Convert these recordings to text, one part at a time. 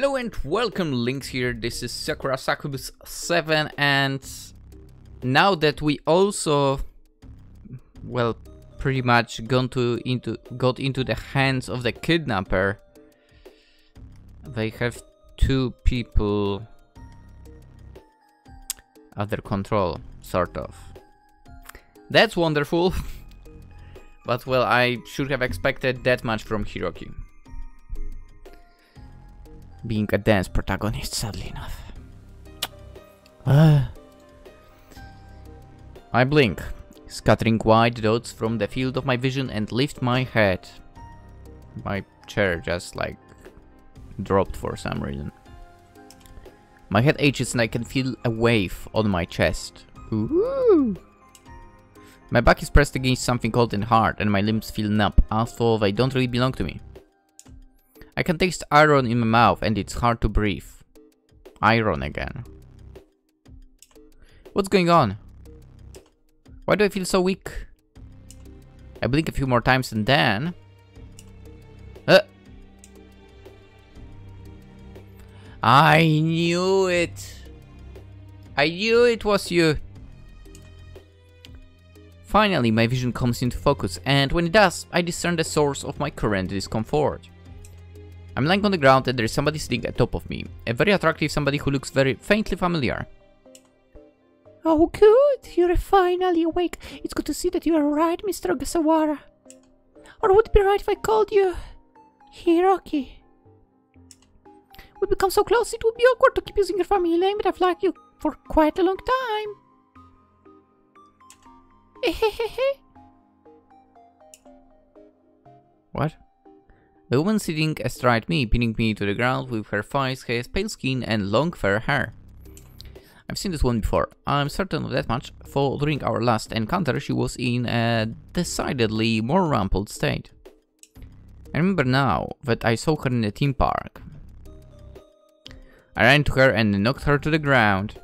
Hello and welcome, Links here, this is Sakura Succubus 7, and now that we also, well, pretty much got into the hands of the kidnapper, they have two people under control, sort of. That's wonderful, but well, I should have expected that much from Hiroki. Being a dance protagonist, sadly enough. I blink, scattering white dots from the field of my vision, and lift my head. My chair just like dropped for some reason. My head aches and I can feel a wave on my chest. Ooh. My back is pressed against something cold and hard, and my limbs feel numb, as though they don't really belong to me. I can taste iron in my mouth and it's hard to breathe. Iron again. What's going on? Why do I feel so weak? I blink a few more times and then... I knew it! I knew it was you! Finally, my vision comes into focus, and when it does, I discern the source of my current discomfort. I'm lying on the ground and there is somebody sitting atop of me. A very attractive somebody who looks very faintly familiar. Oh good, you're finally awake. It's good to see that you are right, Mr. Ogasawara. Or would it be right if I called you Hiroki? We've become so close it would be awkward to keep using your family name, but I've liked you for quite a long time. Hehehe. What? The woman sitting astride me, pinning me to the ground with her thighs, has pale skin and long fair hair. I've seen this one before, I'm certain of that much, for during our last encounter she was in a decidedly more rumpled state. I remember now that I saw her in a theme park. I ran to her and knocked her to the ground.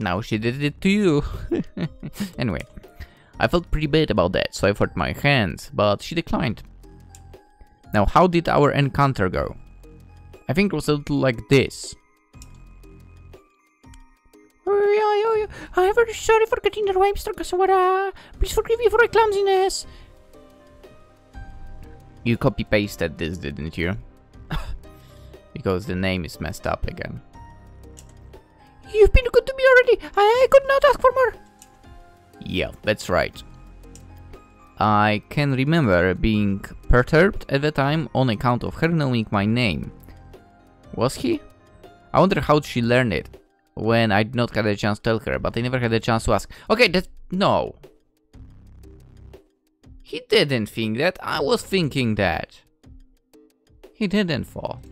Now she did it to you. Anyway, I felt pretty bad about that, so I offered my hands, but she declined. Now, how did our encounter go? I think it was a little like this. I'm very sorry for getting that way, Mr. Kasawara. Please forgive me for my clumsiness. You copy-pasted this, didn't you? Because the name is messed up again. You've been good to me already. I could not ask for more. Yeah, that's right. I can remember being perturbed at the time on account of her knowing my name. Was he? I wonder how she learned it when I did not get a chance to tell her, but I never had a chance to ask. Okay, that's... no. He didn't think that. I was thinking that. He didn't fall.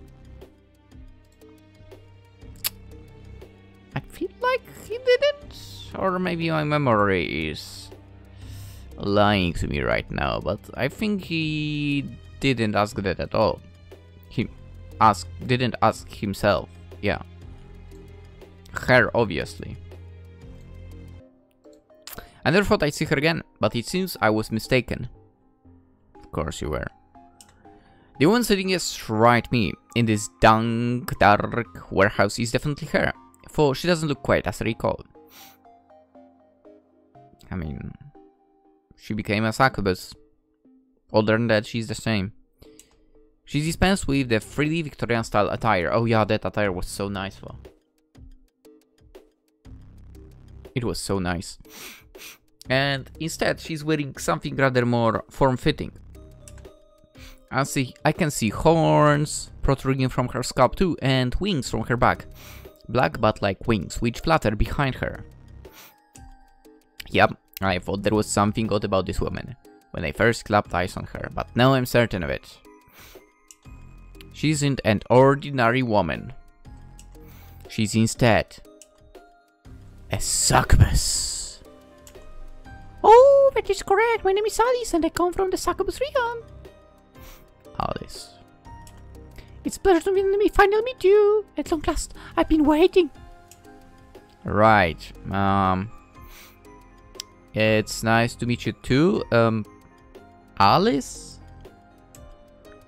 I feel like he didn't. Or maybe my memory is... lying to me right now, but I think he didn't ask that at all. He didn't ask himself. Yeah, her obviously. I never thought I'd see her again, but it seems I was mistaken. Of course you were. The one sitting astride me in this dank, dark warehouse is definitely her, for she doesn't look quite as I recall. I mean, she became a succubus. Other than that, she's the same. She dispensed with the frilly Victorian style attire. Oh yeah, that attire was so nice though. It was so nice. And instead, she's wearing something rather more form-fitting. I can see horns protruding from her scalp too, and wings from her back. Black bat-like wings, which flutter behind her. Yep. I thought there was something odd about this woman when I first clapped eyes on her, but now I'm certain of it. She isn't an ordinary woman. She's instead a succubus. Oh, that is correct. My name is Alice and I come from the succubus region. Alice. It's a pleasure to me finally meet you. At long last, I've been waiting. Right. It's nice to meet you too, Alice?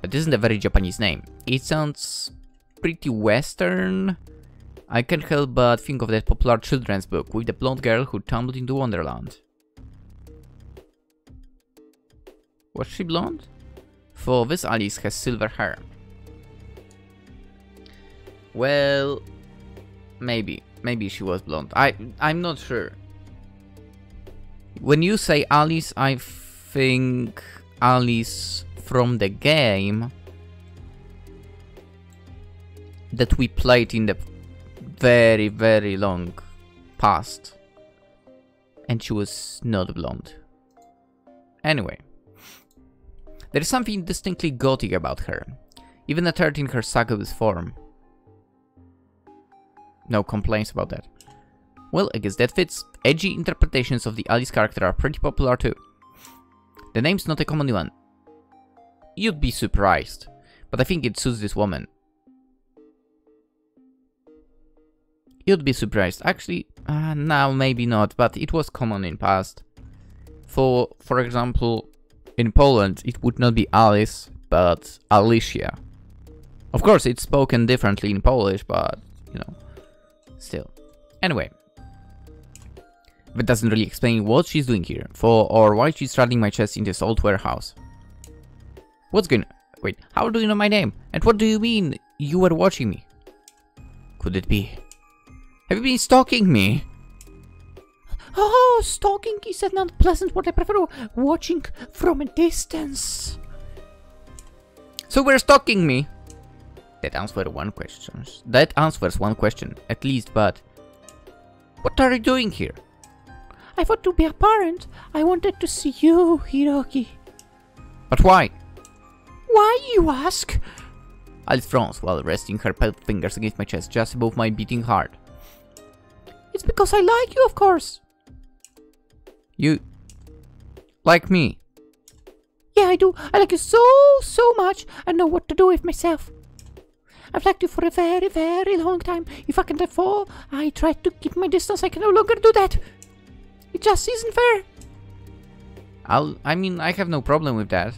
That isn't a very Japanese name. It sounds pretty western. I can't help but think of that popular children's book with the blonde girl who tumbled into Wonderland. Was she blonde? For this Alice has silver hair. Well, maybe she was blonde. I'm not sure. When you say Alice, I think Alice from the game that we played in the very, very long past. And she was not blonde. Anyway. There's something distinctly gothic about her, even at her in her succubus form. No complaints about that. Well, I guess that fits. Edgy interpretations of the Alice character are pretty popular too. The name's not a common one. You'd be surprised, but I think it suits this woman. You'd be surprised. Actually, now maybe not, but it was common in past. For example, in Poland, it would not be Alice, but Alicia. Of course, it's spoken differently in Polish, but, you know, still. Anyway, that doesn't really explain what she's doing here, or why she's straddling my chest in this old warehouse. What's going on? Wait, how do you know my name? And what do you mean you were watching me? Could it be? Have you been stalking me? Oh, stalking is an unpleasant word. I prefer watching from a distance. So we're stalking me. That answers one question, at least, but... What are you doing here? I thought to be a parent. I wanted to see you, Hiroki. But why? Why, you ask? Alice frowns while resting her pale fingers against my chest just above my beating heart. It's because I like you, of course. You like me? Yeah, I do. I like you so much. I know what to do with myself. I've liked you for a very, very long time. If I can therefore, I tried to keep my distance. I can no longer do that. It just isn't fair. I mean, I have no problem with that.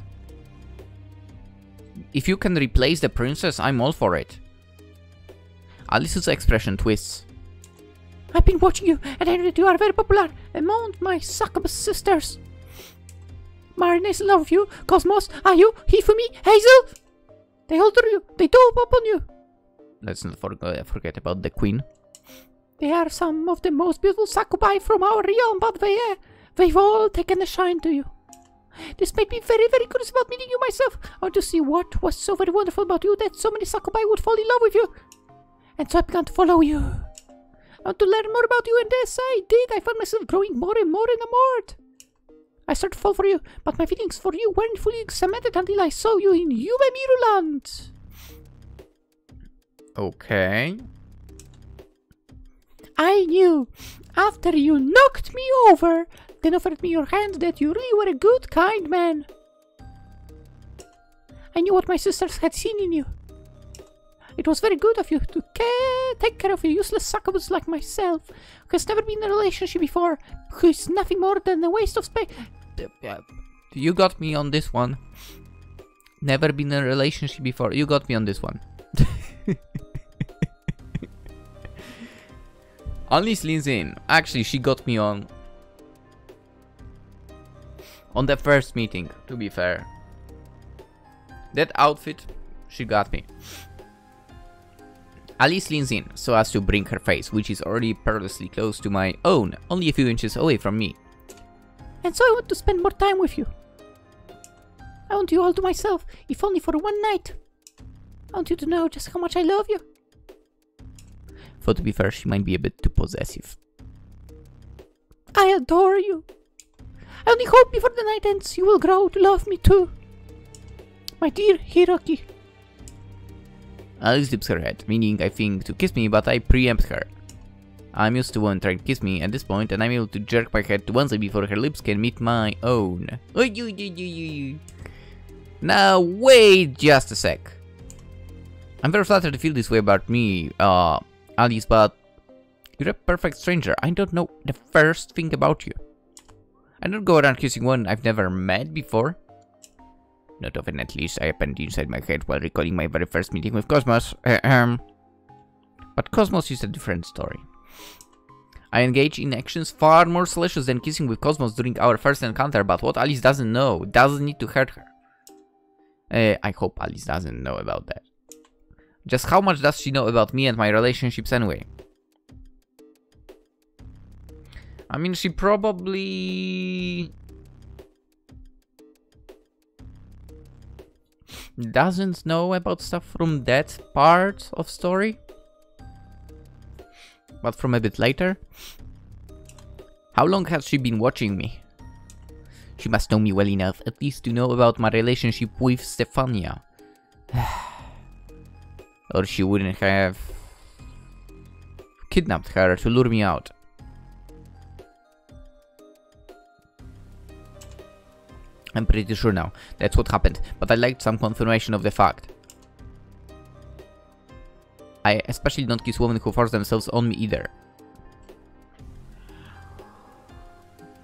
If you can replace the princess, I'm all for it. Alice's expression twists. I've been watching you, and I know that you are very popular among my succubus sisters. Marina is in love with you, Cosmos, Ayu, Hifumi, Hazel. They alter you, they dote upon you. Let's not forget about the queen. They are some of the most beautiful succubi from our realm, but they've all taken a shine to you. This made me very, very curious about meeting you myself. I want to see what was so very wonderful about you that so many succubi would fall in love with you. And so I began to follow you. I want to learn more about you, and as I did, I found myself growing more and more enamored. I started to fall for you, but my feelings for you weren't fully cemented until I saw you in Yume Miruland. Okay. I knew, after you knocked me over, then offered me your hand, that you really were a good, kind man. I knew what my sisters had seen in you. It was very good of you to take care of a useless succubus like myself, who has never been in a relationship before, who is nothing more than a waste of space. You got me on this one. Never been in a relationship before. You got me on this one. Alice leans in. Actually, she got me on the first meeting, to be fair. That outfit, she got me. Alice leans in, so as to bring her face, which is already perilously close to my own, only a few inches away from me. And so I want to spend more time with you. I want you all to myself, if only for one night. I want you to know just how much I love you. Though to be fair, she might be a bit too possessive. I adore you. I only hope before the night ends you will grow to love me too. My dear Hiroki. Alice dips her head, meaning I think to kiss me, but I preempt her. I'm used to women trying to kiss me at this point, and I'm able to jerk my head to one side before her lips can meet my own. Now wait just a sec. I'm very flattered to feel this way about me, Alice, but you're a perfect stranger. I don't know the first thing about you. I don't go around kissing one I've never met before. Not often, at least. I happened inside my head while recalling my very first meeting with Cosmos. But Cosmos is a different story. I engage in actions far more salacious than kissing with Cosmos during our first encounter, but what Alice doesn't know doesn't need to hurt her. I hope Alice doesn't know about that. Just how much does she know about me and my relationships anyway? I mean, she probably doesn't know about stuff from that part of story, but from a bit later. How long has she been watching me? She must know me well enough, at least to know about my relationship with Stephania. Or she wouldn't have kidnapped her to lure me out. I'm pretty sure now that's what happened, but I'd like some confirmation of the fact. I especially don't kiss women who force themselves on me either.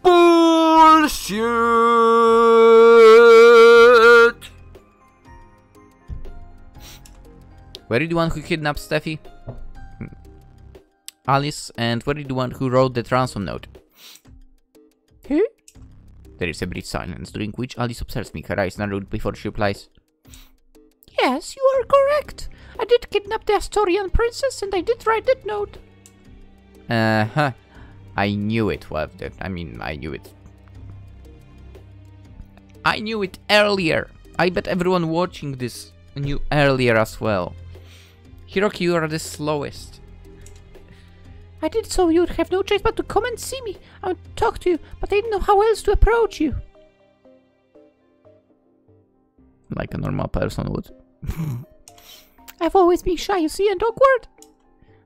Bullshit! Were you the one who kidnapped Steffi? Alice, and were you the one who wrote the ransom note? Huh? There is a brief silence, during which Alice observes me, her eyes narrowed before she replies. Yes, you are correct. I did kidnap the Astorian princess, and I did write that note. Uh-huh. I knew it was that. I mean, I knew it. I knew it earlier. I bet everyone watching this knew earlier as well. Hiroki, you are the slowest. I did so you would have no choice but to come and see me. I would talk to you, but I didn't know how else to approach you. Like a normal person would. I've always been shy, you see, and awkward. I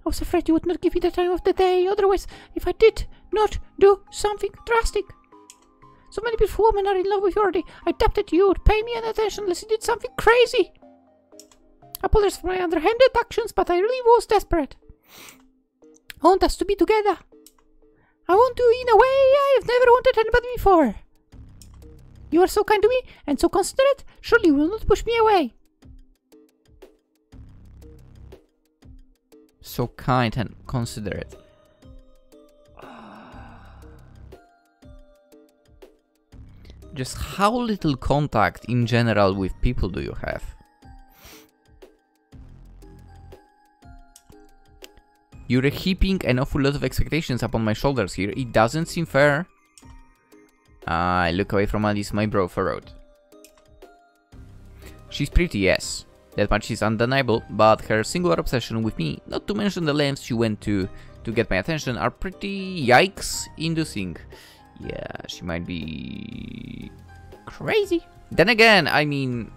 was afraid you would not give me the time of the day, otherwise, if I did not do something drastic. So many beautiful women are in love with you already. I doubt that you would pay me any attention unless you did something crazy. I apologize for my underhanded actions, but I really was desperate. I want us to be together. I want you in a way I have never wanted anybody before. You are so kind to me and so considerate, surely you will not push me away. So kind and considerate. Just how little contact in general with people do you have? You're heaping an awful lot of expectations upon my shoulders here. It doesn't seem fair. I look away from Alice, my brow furrowed. She's pretty, yes. That much is undeniable, but her singular obsession with me, not to mention the lengths she went to get my attention, are pretty yikes-inducing. Yeah, she might be crazy. Then again, I mean,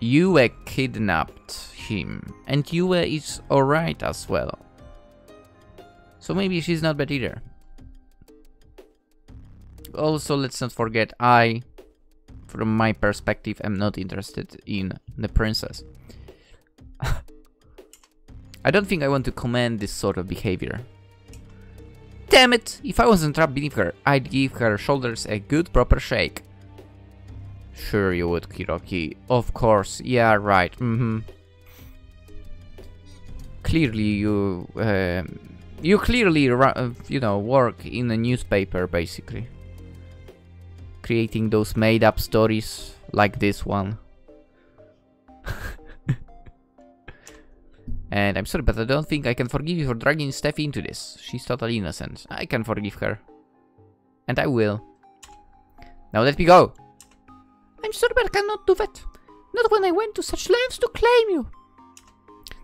Yue kidnapped him, and Yue is alright as well. So maybe she's not bad either. Also, let's not forget, I, from my perspective, am not interested in the princess. I don't think I want to commend this sort of behavior. Damn it! If I wasn't trapped beneath her, I'd give her shoulders a good proper shake. Sure you would, Hiroki. Of course, yeah, right, Clearly you clearly, you know, work in a newspaper, basically. Creating those made-up stories like this one. And I'm sorry, but I don't think I can forgive you for dragging Steffi into this. She's totally innocent. I can forgive her. And I will. Now let me go. I'm sorry, but I cannot do that. Not when I went to such lengths to claim you.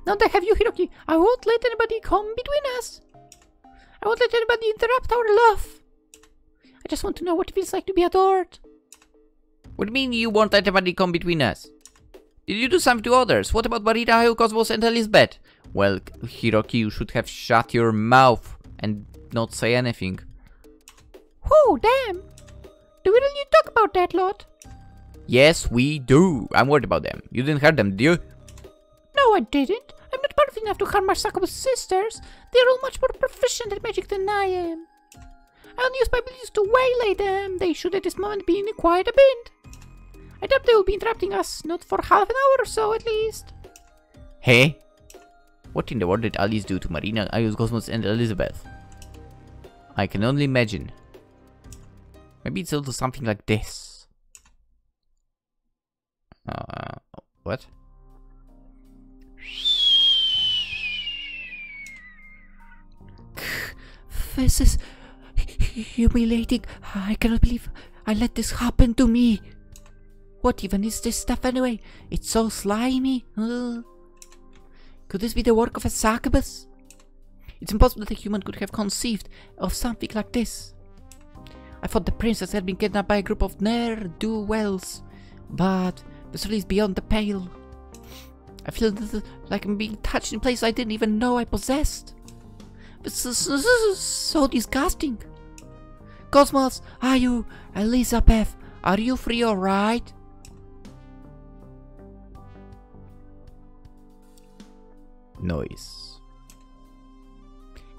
Now that I have you, Hiroki, I won't let anybody come between us. I won't let anybody interrupt our love. I just want to know what it feels like to be adored. What do you mean you won't let anybody come between us? Did you do something to others? What about Marina, Ayu, Cosmos, and Elizabeth? Well, Hiroki, you should have shut your mouth and not say anything. Oh, damn! Do we really talk about that lot? Yes, we do. I'm worried about them. You didn't hurt them, did you? No, I didn't. I'm not powerful enough to harm my Succubus sisters. They are all much more proficient at magic than I am. unused by police to waylay them. They should at this moment be in quite a bit. I doubt they will be interrupting us, not for half an hour or so at least. Hey? What in the world did Alice do to Marina, Ayu, Cosmos and Elizabeth? I can only imagine. Maybe it's also something like this. What? This is humiliating. I cannot believe I let this happen to me. What even is this stuff anyway? It's so slimy. Ugh. Could this be the work of a succubus? It's impossible that a human could have conceived of something like this. I thought the princess had been kidnapped by a group of ne'er-do-wells, but this really is beyond the pale. I feel like I'm being touched in places I didn't even know I possessed. This is so disgusting. Cosmos, Ayu, Elizabeth, are you free all right? Noise.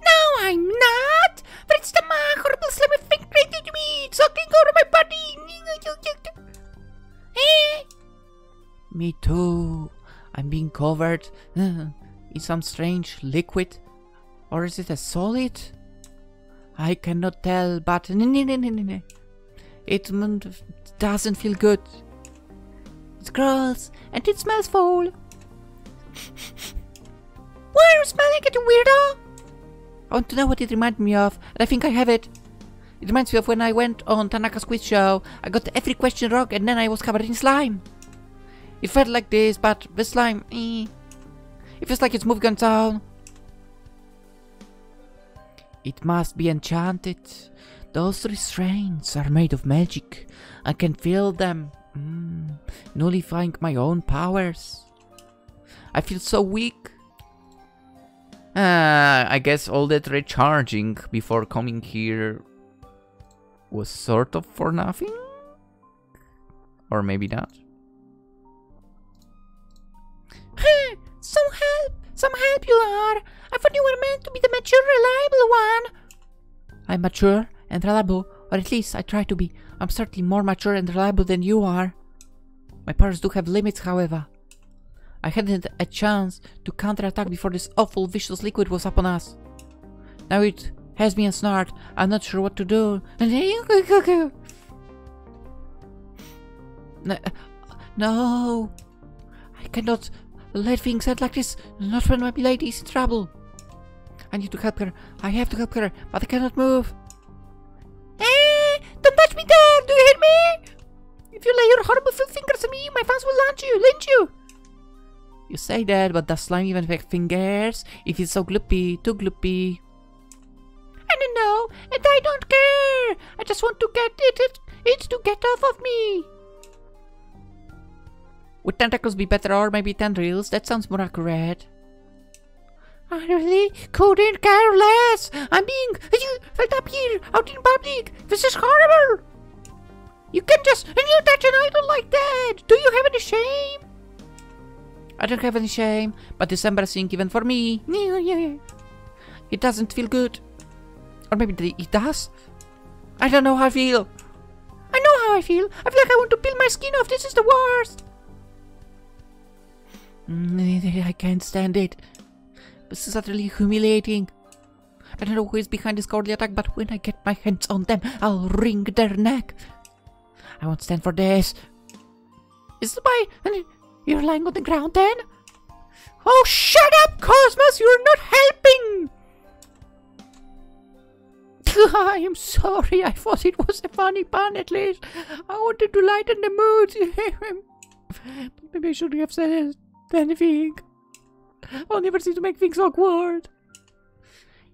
No, I'm not. But it's the horrible slimy thing created me. It's sucking over my body. Eh? Me too. I'm being covered in some strange liquid. Or is it a solid? I cannot tell, but it doesn't feel good. It's gross and it smells foul. Why are you smelling it, you weirdo? I want to know what it reminds me of, and I think I have it. It reminds me of when I went on Tanaka's quiz show. I got every question wrong and then I was covered in slime. It felt like this, but the slime, it feels like it's moving on its own. It must be enchanted. Those restraints are made of magic. I can feel them, nullifying my own powers. I feel so weak. I guess all that recharging before coming here was sort of for nothing? Or maybe not. Some help you are! I thought you were meant to be the mature, reliable one! I'm mature and reliable, or at least I try to be. I'm certainly more mature and reliable than you are. My powers do have limits, however. I hadn't a chance to counterattack before this awful, vicious liquid was upon us. Now it has me ensnared. I'm not sure what to do. No! I cannot let things end like this. Not when my lady is in trouble. I need to help her. I have to help her, but I cannot move. Eh! Don't touch me there! Do you hear me? If you lay your horrible fingers on me, my fans will lynch you! You say that, but does slime even have fingers? If it's so gloopy, too gloopy. I don't know, and I don't care! I just want to get it to get off of me! Would tentacles be better, or maybe tendrils? That sounds more accurate. I really couldn't care less! I'm being felt up here, out in public! This is horrible! You can just touch an idol like that! Do you have any shame? I don't have any shame, but it's embarrassing even for me. It doesn't feel good. Or maybe it does? I don't know how I feel. I know how I feel. I feel like I want to peel my skin off. This is the worst. I can't stand it. This is utterly humiliating. I don't know who is behind this cowardly attack, but when I get my hands on them, I'll wring their neck. I won't stand for this. Is it my... You're lying on the ground then? Oh, shut up, Cosmos! You're not helping! I am sorry. I thought it was a funny pun at least. I wanted to lighten the mood. Maybe I shouldn't have said anything. I'll never seem to make things awkward.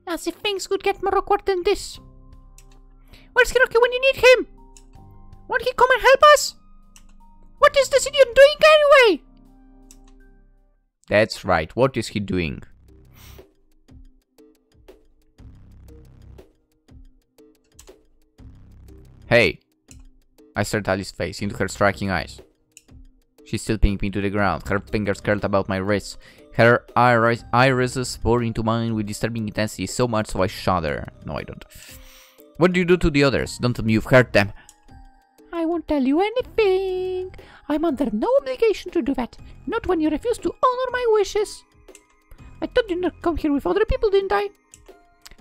As if things could get more awkward than this. Where's Hiroki when you need him? Won't he come and help us? What is this idiot doing anyway? That's right, what is he doing? Hey! I stared Alice's face into her striking eyes. She still pinned me to the ground, her fingers curled about my wrists. Her irises bore into mine with disturbing intensity, so much so I shudder. No, I don't. What do you do to the others? Don't tell me you've hurt them. I won't tell you anything. I'm under no obligation to do that. Not when you refuse to honor my wishes. I told you not to come here with other people, didn't I?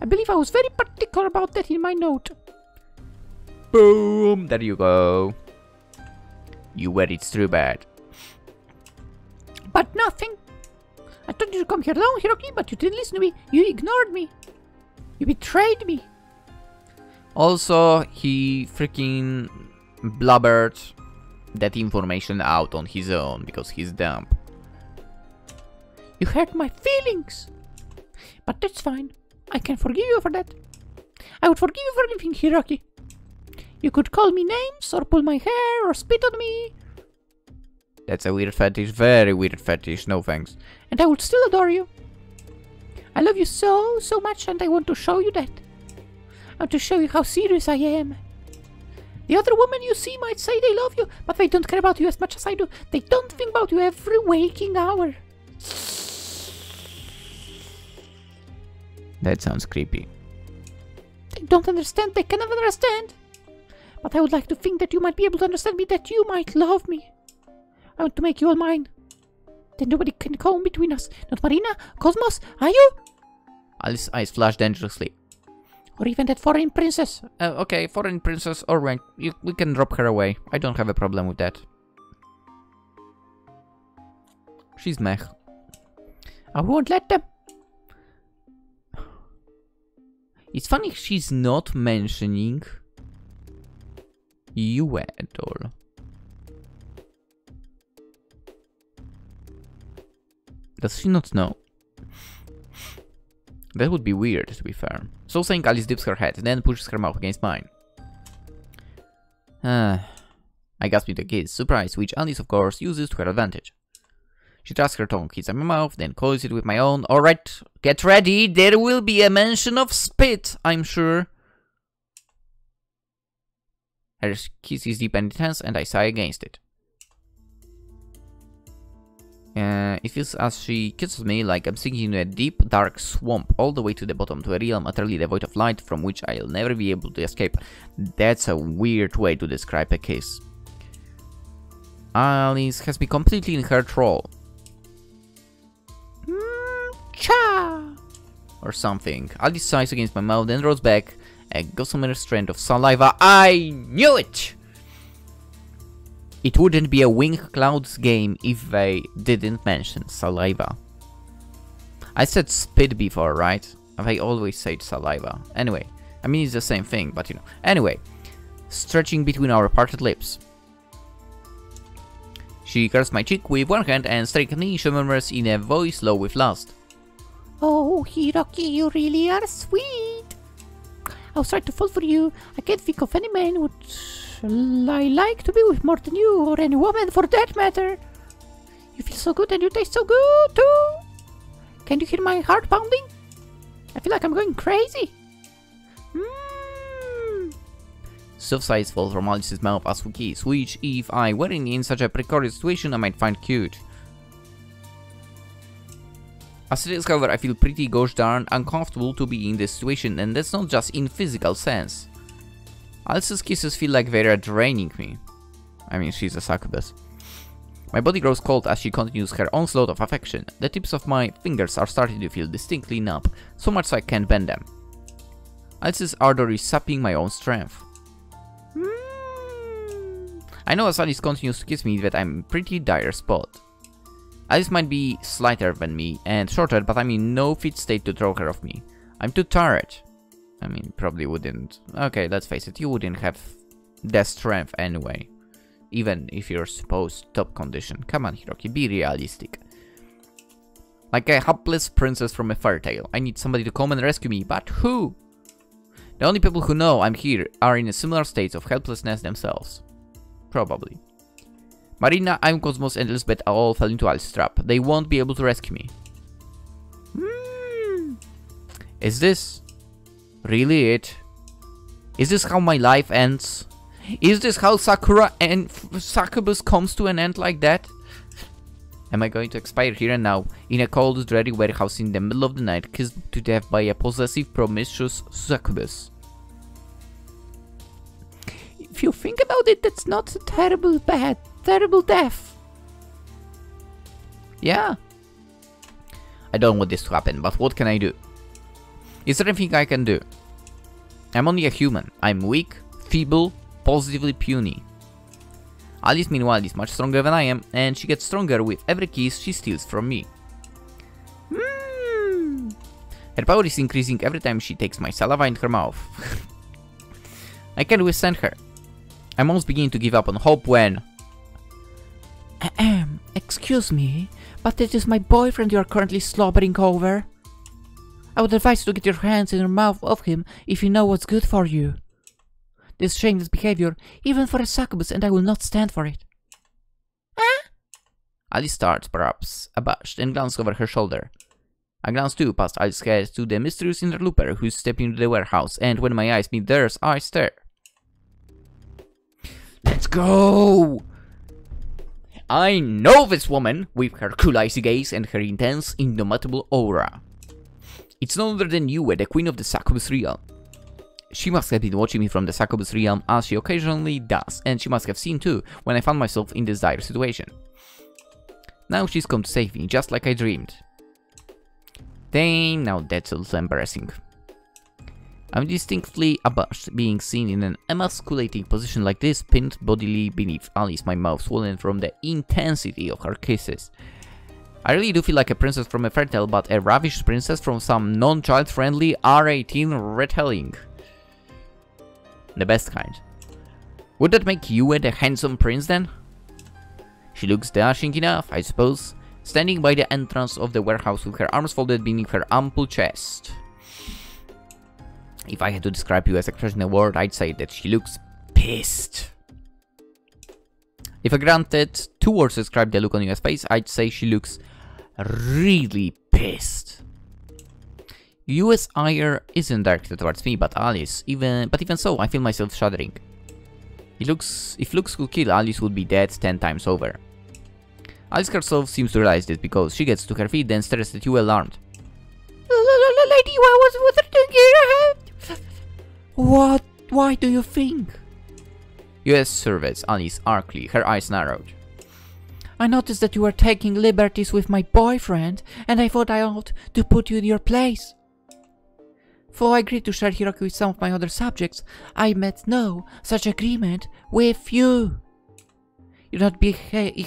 I believe I was very particular about that in my note. Boom! There you go. You were it's too bad. But nothing. I told you to come here alone, Hiroki, but you didn't listen to me. You ignored me. You betrayed me. Also, he freaking blubbered that information out on his own because he's dumb. You hurt my feelings. But that's fine. I can forgive you for that. I would forgive you for anything, Hiroki. You could call me names, or pull my hair, or spit on me. That's a weird fetish, very weird fetish, no thanks. And I would still adore you. I love you so, so much, and I want to show you that. I want to show you how serious I am. The other women you see might say they love you, but they don't care about you as much as I do. They don't think about you every waking hour. That sounds creepy. They don't understand, they cannot understand. But I would like to think that you might be able to understand me, that you might love me. I want to make you all mine. Then nobody can come between us. Not Marina, Cosmos, Ayu? Alice's eyes flashed dangerously. Or even that foreign princess. Okay, foreign princess, alright. We can drop her away. I don't have a problem with that. She's meh. I won't let them. It's funny she's not mentioning Yue at all. Does she not know? That would be weird, to be fair. So saying, Alice dips her head, then pushes her mouth against mine. I gasped with a kiss, surprise, which Alice, of course, uses to her advantage. She thrusts her tongue, hits at my mouth, then coils it with my own. Alright, get ready, there will be a mention of spit, I'm sure. Her kiss is deep and intense, and I sigh against it. It feels as she kisses me like I'm sinking into a deep, dark swamp all the way to the bottom, to a realm utterly devoid of light from which I'll never be able to escape. That's a weird way to describe a kiss. Alice has me completely in her thrall. Cha! Or something. Alice sighs against my mouth and rolls back a gossamer strand of saliva. I knew it! It wouldn't be a Winged Clouds game if they didn't mention saliva. I said spit before, right? They always said saliva. Anyway, I mean it's the same thing, but you know. Anyway, stretching between our parted lips. She curls my cheek with one hand and staring at me, she murmurs in a voice low with lust. Oh, Hiroki, you really are sweet. I was trying to fall for you. I can't think of any man would I like to be with more than you, or any woman for that matter. You feel so good and you taste so good too. Can you hear my heart pounding? I feel like I'm going crazy. Soft sighs fall from Alice's mouth as we kiss, which, if I weren't in such a precarious situation, I might find cute. As it is, however, I feel pretty gosh darn uncomfortable to be in this situation, and that's not just in physical sense. Alice's kisses feel like they are draining me. I mean, she's a succubus. My body grows cold as she continues her onslaught of affection. The tips of my fingers are starting to feel distinctly numb, so much so I can't bend them. Alice's ardor is sapping my own strength. I know as Alice continues to kiss me that I'm in a pretty dire spot. Alice might be slighter than me and shorter, but I'm in no fit state to throw her off me. I'm too tired. I mean, probably wouldn't. Okay, let's face it, you wouldn't have the strength anyway. Even if you're supposed top condition. Come on, Hiroki, be realistic. Like a hapless princess from a fairy tale. I need somebody to come and rescue me, but who? The only people who know I'm here are in a similar state of helplessness themselves. Probably. Marina, I'm Cosmos, and Elizabeth all fell into Alice's trap. They won't be able to rescue me. Is this really it? Is this how my life ends? Is this how Sakura and Succubus comes to an end like that? Am I going to expire here and now, in a cold, dreary warehouse in the middle of the night, kissed to death by a possessive, promiscuous Succubus? think about it, that's not a terrible death. Yeah. I don't want this to happen, but what can I do? Is there anything I can do? I'm only a human. I'm weak, feeble, positively puny. Alice, meanwhile, is much stronger than I am, and she gets stronger with every kiss she steals from me. Her power is increasing every time she takes my saliva in her mouth. I can't withstand her. I'm almost beginning to give up on hope when... Excuse me, but it is my boyfriend you are currently slobbering over. I would advise you to get your hands in your mouth of him if you know what's good for you. This shameless behavior, even for a succubus, and I will not stand for it. Huh? Alice starts, perhaps abashed, and glances over her shoulder. I glance too, past Alice's head to the mysterious interloper who's stepping into the warehouse, and when my eyes meet theirs, I stare. Let's go! I know this woman, with her cool icy gaze and her intense, indomitable aura. It's none other than Yue, the queen of the Succubus realm. She must have been watching me from the Succubus realm, as she occasionally does, and she must have seen too, when I found myself in this dire situation. Now she's come to save me, just like I dreamed. Dang, now that's a little embarrassing. I'm distinctly abashed, being seen in an emasculating position like this, pinned bodily beneath Alice, my mouth swollen from the intensity of her kisses. I really do feel like a princess from a fairy tale, but a ravished princess from some non-child-friendly R18 retelling. The best kind. Would that make Yue the handsome prince then? She looks dashing enough, I suppose. Standing by the entrance of the warehouse with her arms folded beneath her ample chest. If I had to describe you as expressing a word, I'd say that she looks pissed. If I granted 2 words to describe the look on your face, I'd say she looks really pissed. Yue's ire isn't directed towards me, but Alice. Even so, I feel myself shuddering. If looks could kill, Alice would be dead 10 times over. Alice herself seems to realize this, because she gets to her feet then stares at you alarmed. Lady, what are you doing here? What? Why do you think? Yes, surveys Alice arcly, her eyes narrowed. I noticed that you were taking liberties with my boyfriend, and I thought I ought to put you in your place. For I agreed to share Hiroki with some of my other subjects, I made no such agreement with you. You do not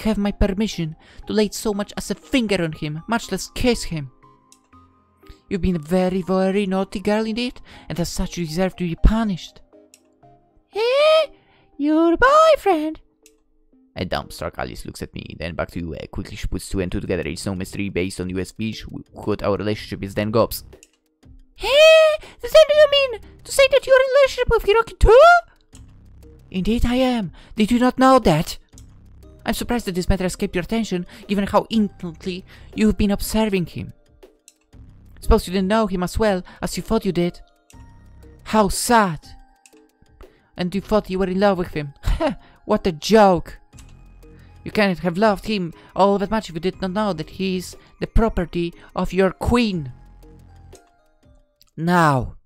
have my permission to lay so much as a finger on him, much less kiss him. You've been a very, very naughty girl indeed, and as such you deserve to be punished. Eh? Your boyfriend? A dumbstruck Alice looks at me, then back to Yue. Quickly she puts 2 and 2 together. It's no mystery based on Yue's speech what our relationship is, then gobs. Eh? Then do you mean to say that you're in a relationship with Hiroki too? Indeed I am. Did you not know that? I'm surprised that this matter escaped your attention, given how intently you've been observing him. Suppose you didn't know him as well as you thought you did. How sad! And you thought you were in love with him. What a joke! You can't have loved him all that much if you did not know that he is the property of your queen. Now.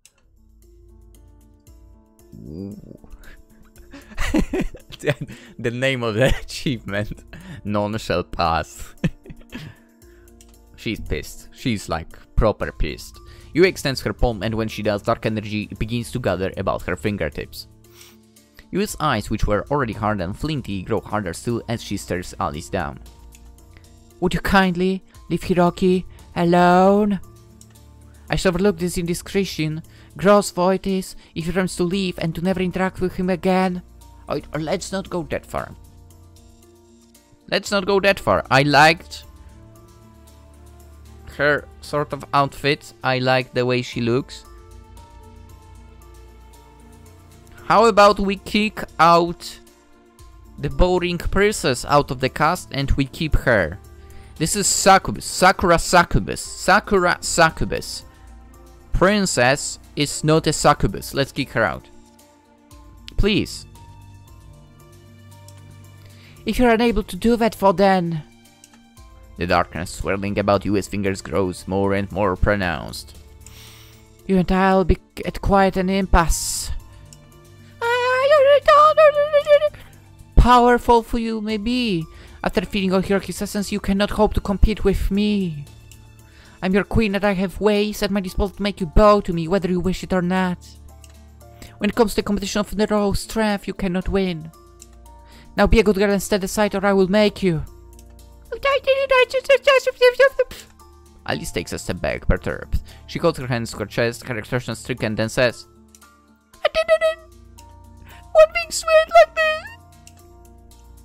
The name of the achievement, none shall pass. She's pissed. She's like proper pissed. Yue extends her palm, and when she does, dark energy begins to gather about her fingertips. Yue's eyes, which were already hard and flinty, grow harder still as she stares Alice down. Would you kindly leave Hiroki alone? I shall overlook this indiscretion, gross void is, if he promises to leave and to never interact with him again. Or let's not go that far. Let's not go that far. I liked her sort of outfit. I like the way she looks. How about we kick out the boring princess out of the cast and we keep her? This is Succubus. Sakura Succubus. Sakura Succubus. Princess is not a succubus. Let's kick her out. Please. If you're unable to do that, for then... The darkness swirling about Yue's fingers grows more and more pronounced. You and I'll be at quite an impasse. I don't powerful for you may be. After feeding all Hiroki's essence, you cannot hope to compete with me. I'm your queen, and I have ways at my disposal to make you bow to me, whether you wish it or not. When it comes to the competition of the raw strength, you cannot win. Now be a good girl and stand aside, or I will make you. Alice takes a step back, perturbed. She holds her hands to her chest, her expression stricken, then says, I didn't want being sweet like this.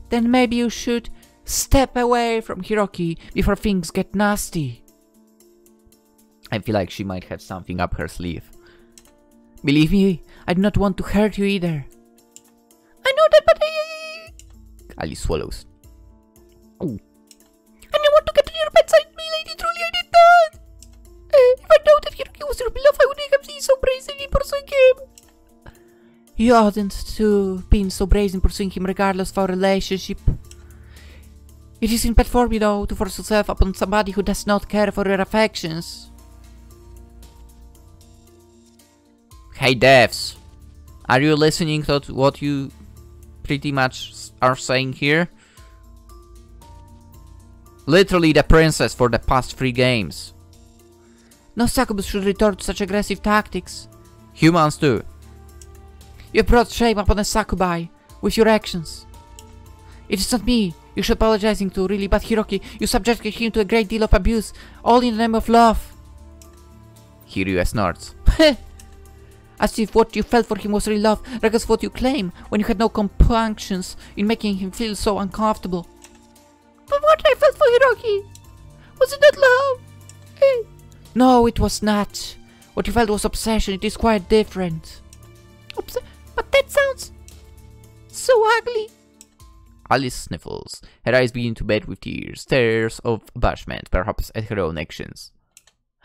Then maybe you should step away from Hiroki before things get nasty. I feel like she might have something up her sleeve. Believe me, I do not want to hurt you either. I know that, but I... Alice swallows. Oh. And I want to get to your bedside, my lady, truly I did not. If I know that Hiroki was your beloved, I wouldn't have been so brazen in pursuing him. You oughtn't to have been so brazen pursuing him regardless of our relationship. It is in bad form, you know, to force yourself upon somebody who does not care for your affections. Hey devs, are you listening to what you pretty much are saying here? Literally the princess for the past 3 games. No succubus should return to such aggressive tactics. Humans do. You brought shame upon a succubi with your actions. It is not me you should apologizing to really, but Hiroki, you subjected him to a great deal of abuse, all in the name of love. Hiryu snorts. As if what you felt for him was real love, regardless of what you claim, when you had no compunctions in making him feel so uncomfortable. But what I felt for Hiroki, was it not love? No, it was not. What you felt was obsession, it is quite different. But that sounds so ugly. Alice sniffles, her eyes begin to bat with tears, stares of bashment, perhaps at her own actions.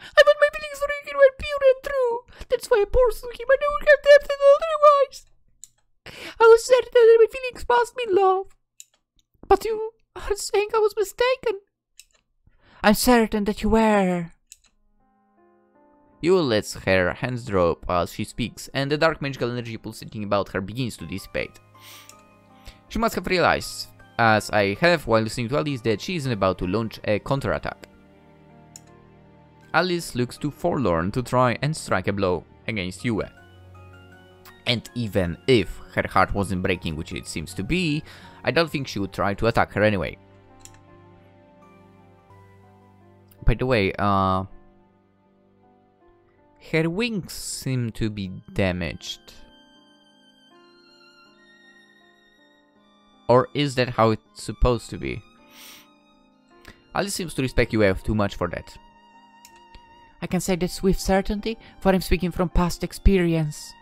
I want my feelings for Hiroki were pure and true. That's why I pursued him. I don't have depth and otherwise. I was certain that my feelings must mean love. But you are saying I was mistaken. I'm certain that you were. Yue lets her hands drop as she speaks, and the dark magical energy pulsating about her begins to dissipate. She must have realized, as I have while listening to Alice, that she isn't about to launch a counterattack. Alice looks too forlorn to try and strike a blow against Yue. And even if her heart wasn't breaking, which it seems to be, I don't think she would try to attack her anyway. By the way, her wings seem to be damaged. Or is that how it's supposed to be? Alice seems to respect Yue too much for that. I can say this with certainty, for I'm speaking from past experience.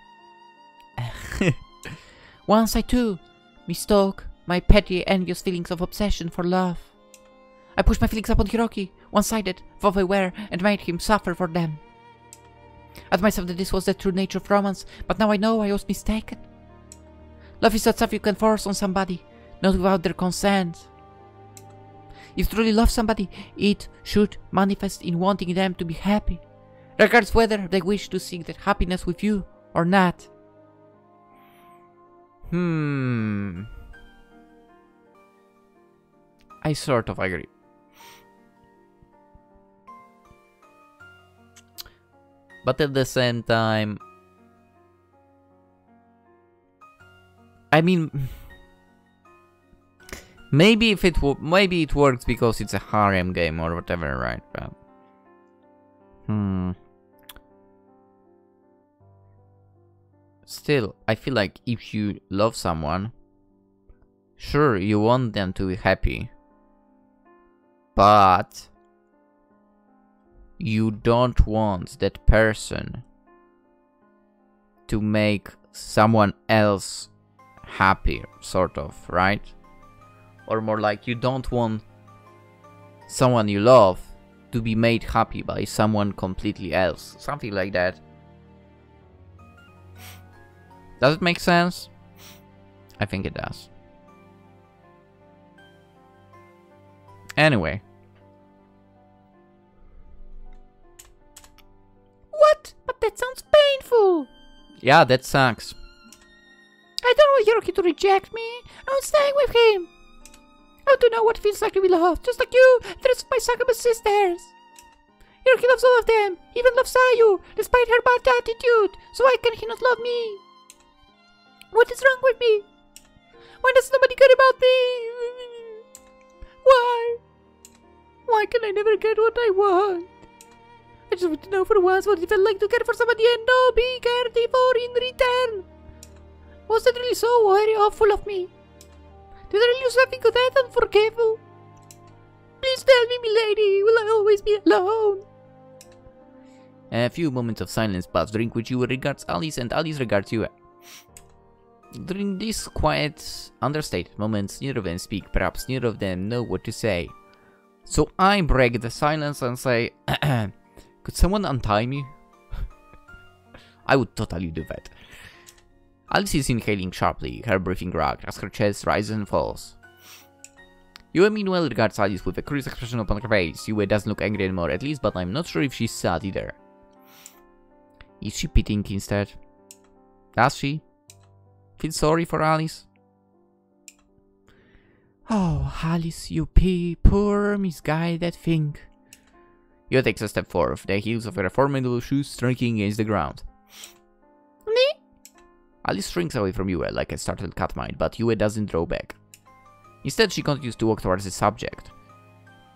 Once I too mistook my petty, envious feelings of obsession for love. I pushed my feelings upon Hiroki, one-sided, for they were, and made him suffer for them. I told myself that this was the true nature of romance, but now I know I was mistaken. Love is not something you can force on somebody, not without their consent. If you truly love somebody, it should manifest in wanting them to be happy, regardless whether they wish to seek that happiness with you or not. I sort of agree. But at the same time... I mean... Maybe if maybe it works because it's a harem game or whatever, right? But, still, I feel like if you love someone, sure, you want them to be happy, but you don't want that person to make someone else happy, sort of, right? Or more like, you don't want someone you love to be made happy by someone completely else. Something like that. Does it make sense? I think it does. Anyway. What? But that sounds painful! Yeah, that sucks. I I don't want Hiroki to reject me. I'm staying with him. I don't know what it feels like to be loved, just like you, the rest of my Succubus sisters. Hiroki loves all of them, he even loves Ayu, despite her bad attitude. So why can he not love me? What is wrong with me? Why does nobody care about me? Why? Why can I never get what I want? I just want to know for once what it felt like to care for somebody and not be cared for in return. Was that really so very awful of me? Did I really do something that unforgivable? Please tell me, milady, will I always be alone? A few moments of silence pass, during which Yue regards Alice and Alice regards Yue. During these quiet, understated moments, neither of them speak, perhaps neither of them know what to say. So I break the silence and say, could someone untie me? I would totally do that. Alice is inhaling sharply, her breathing ragged as her chest rises and falls. Yue meanwhile regards Alice with a curious expression upon her face. Yue doesn't look angry anymore, at least, but I'm not sure if she's sad either. Is she pitying instead? Does she feel sorry for Alice? Oh, Alice, you poor misguided thing. Yue takes a step forward, the heels of her formidable shoes striking against the ground. Me? Alice shrinks away from Yue like a startled cat might, but Yue doesn't draw back. Instead, she continues to walk towards the subject,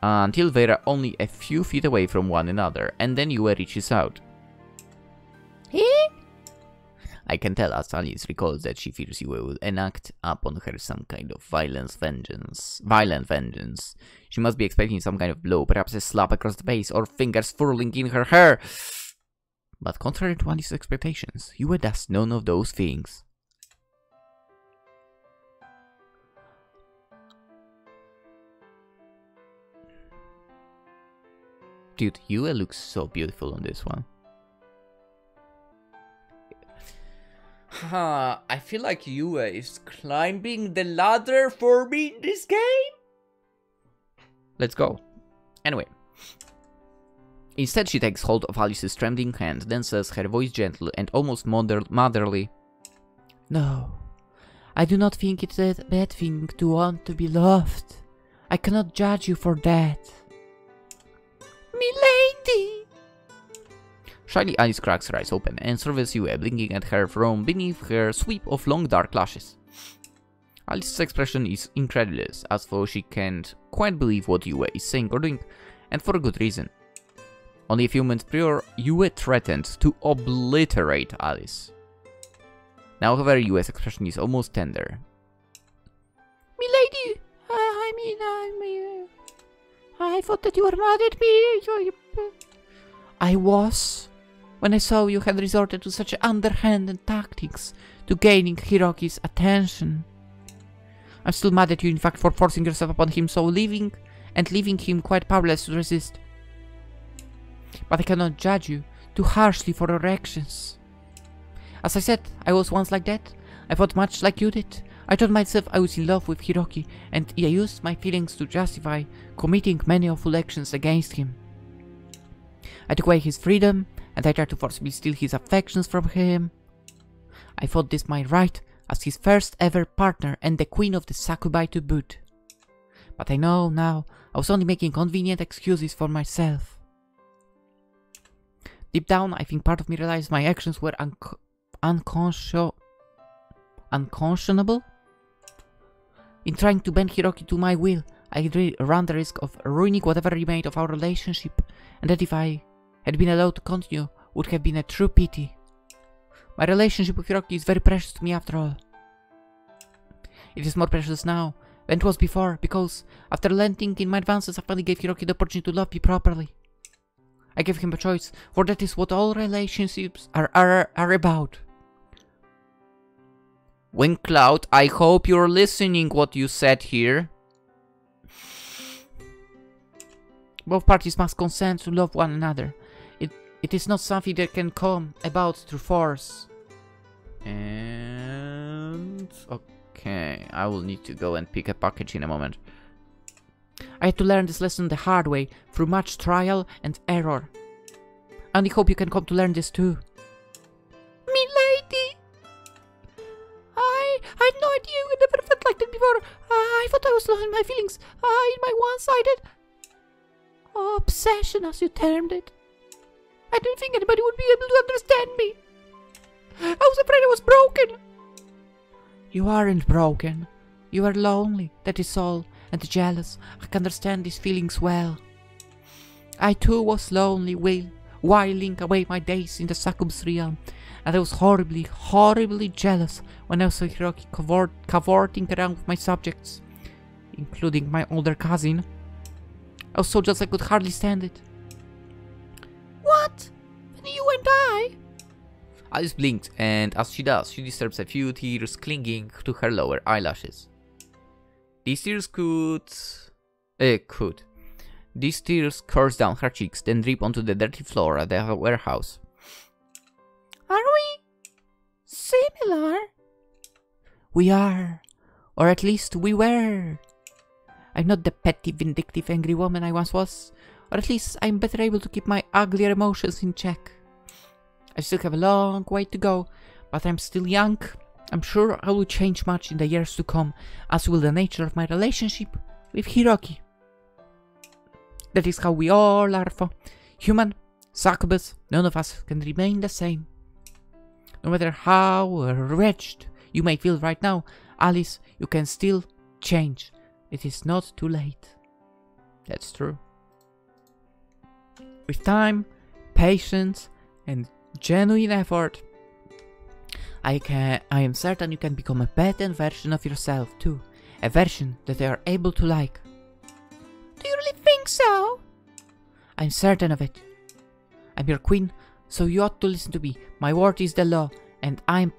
until they are only a few feet away from one another, and then Yue reaches out. I can tell as Alice recalls that she fears Yue will enact upon her some kind of violent vengeance. She must be expecting some kind of blow, perhaps a slap across the face or fingers furling in her hair. But contrary to Alice's expectations, Yue does none of those things. Dude, Yue looks so beautiful on this one. I feel like Yue is climbing the ladder for me in this game? Let's go. Anyway. Instead, she takes hold of Alice's trembling hand, then says, her voice gentle and almost motherly, "No, I do not think it's a bad thing to want to be loved. I cannot judge you for that." Milady! Shyly, Alice cracks her eyes open and surveys Yue, blinking at her from beneath her sweep of long dark lashes. Alice's expression is incredulous, as though she can't quite believe what Yue is saying or doing, and for a good reason. Only a few minutes prior, Yue threatened to obliterate Alice. Now, however, Yue's expression is almost tender. Milady, I thought that you were mad at me. I was. When I saw you had resorted to such underhanded tactics to gaining Hiroki's attention. I'm still mad at you, in fact, for forcing yourself upon him, so leaving him quite powerless to resist. But I cannot judge you too harshly for your actions. As I said, I was once like that. I thought much like you did. I told myself I was in love with Hiroki, and I used my feelings to justify committing many awful actions against him. I took away his freedom, and I tried to forcibly steal his affections from him. I thought this my right as his first ever partner and the queen of the Succubi to boot. But I know now I was only making convenient excuses for myself. Deep down, I think part of me realized my actions were unconscionable. In trying to bend Hiroki to my will, I ran the risk of ruining whatever remained of our relationship, and that if I had been allowed to continue, would have been a true pity. My relationship with Hiroki is very precious to me after all. It is more precious now than it was before, because after relenting in my advances, I finally gave Hiroki the opportunity to love me properly. I gave him a choice, for that is what all relationships are about. Winged Cloud, I hope you're listening what you said here. Both parties must consent to love one another. It is not something that can come about through force. And... okay, I will need to go and pick a package in a moment. I had to learn this lesson the hard way, through much trial and error. I only hope you can come to learn this too. Milady! I error. I thought I was lost in my feelings, in my one-sided obsession, as you termed it. I didn't think anybody would be able to understand me. I was afraid I was broken. You aren't broken. You are lonely, that is all, and jealous. I can understand these feelings well. I too was lonely, whiling away my days in the succubus realm, and I was horribly, horribly jealous when I saw Hiroki cavorting around with my subjects, including my older cousin. I was so jealous I could hardly stand it. What? You and I? Alice blinked, and as she does, she disturbs a few tears clinging to her lower eyelashes. These tears These tears coursed down her cheeks, then drip onto the dirty floor at the warehouse. Are we similar? We are, or at least we were. I'm not the petty, vindictive, angry woman I once was, or at least I'm better able to keep my uglier emotions in check. I still have a long way to go, but I'm still young. I'm sure I will change much in the years to come, as will the nature of my relationship with Hiroki. That is how we all are, for human, succubus, none of us can remain the same. No matter how wretched you may feel right now, Alice, you can still change. It is not too late. That's true. With time, patience, and genuine effort, I am certain you can become a better version of yourself too, a version that you are able to like. Do you really think so? I'm certain of it. I'm your queen, so you ought to listen to me. My word is the law, and I'm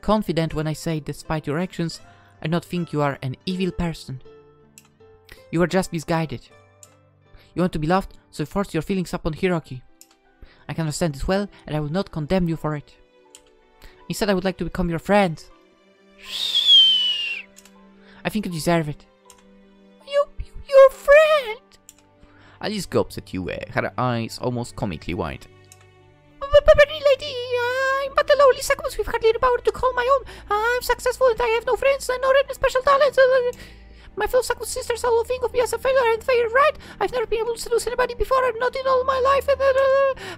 confident when I say, despite your actions, I do not think you are an evil person. You are just misguided. You want to be loved, so you force your feelings upon Hiroki. I can understand this well, and I will not condemn you for it. Instead, I would like to become your friend. I think you deserve it. Your friend? Alice gobs at Yue, her eyes almost comically wide. But lady, I'm but a lonely succubus with hardly the power to call my own. I'm successful and I have no friends and no special talents. My fellow succubus sisters all think of me as a failure and failure, right? I've never been able to seduce anybody before, and not in all my life. And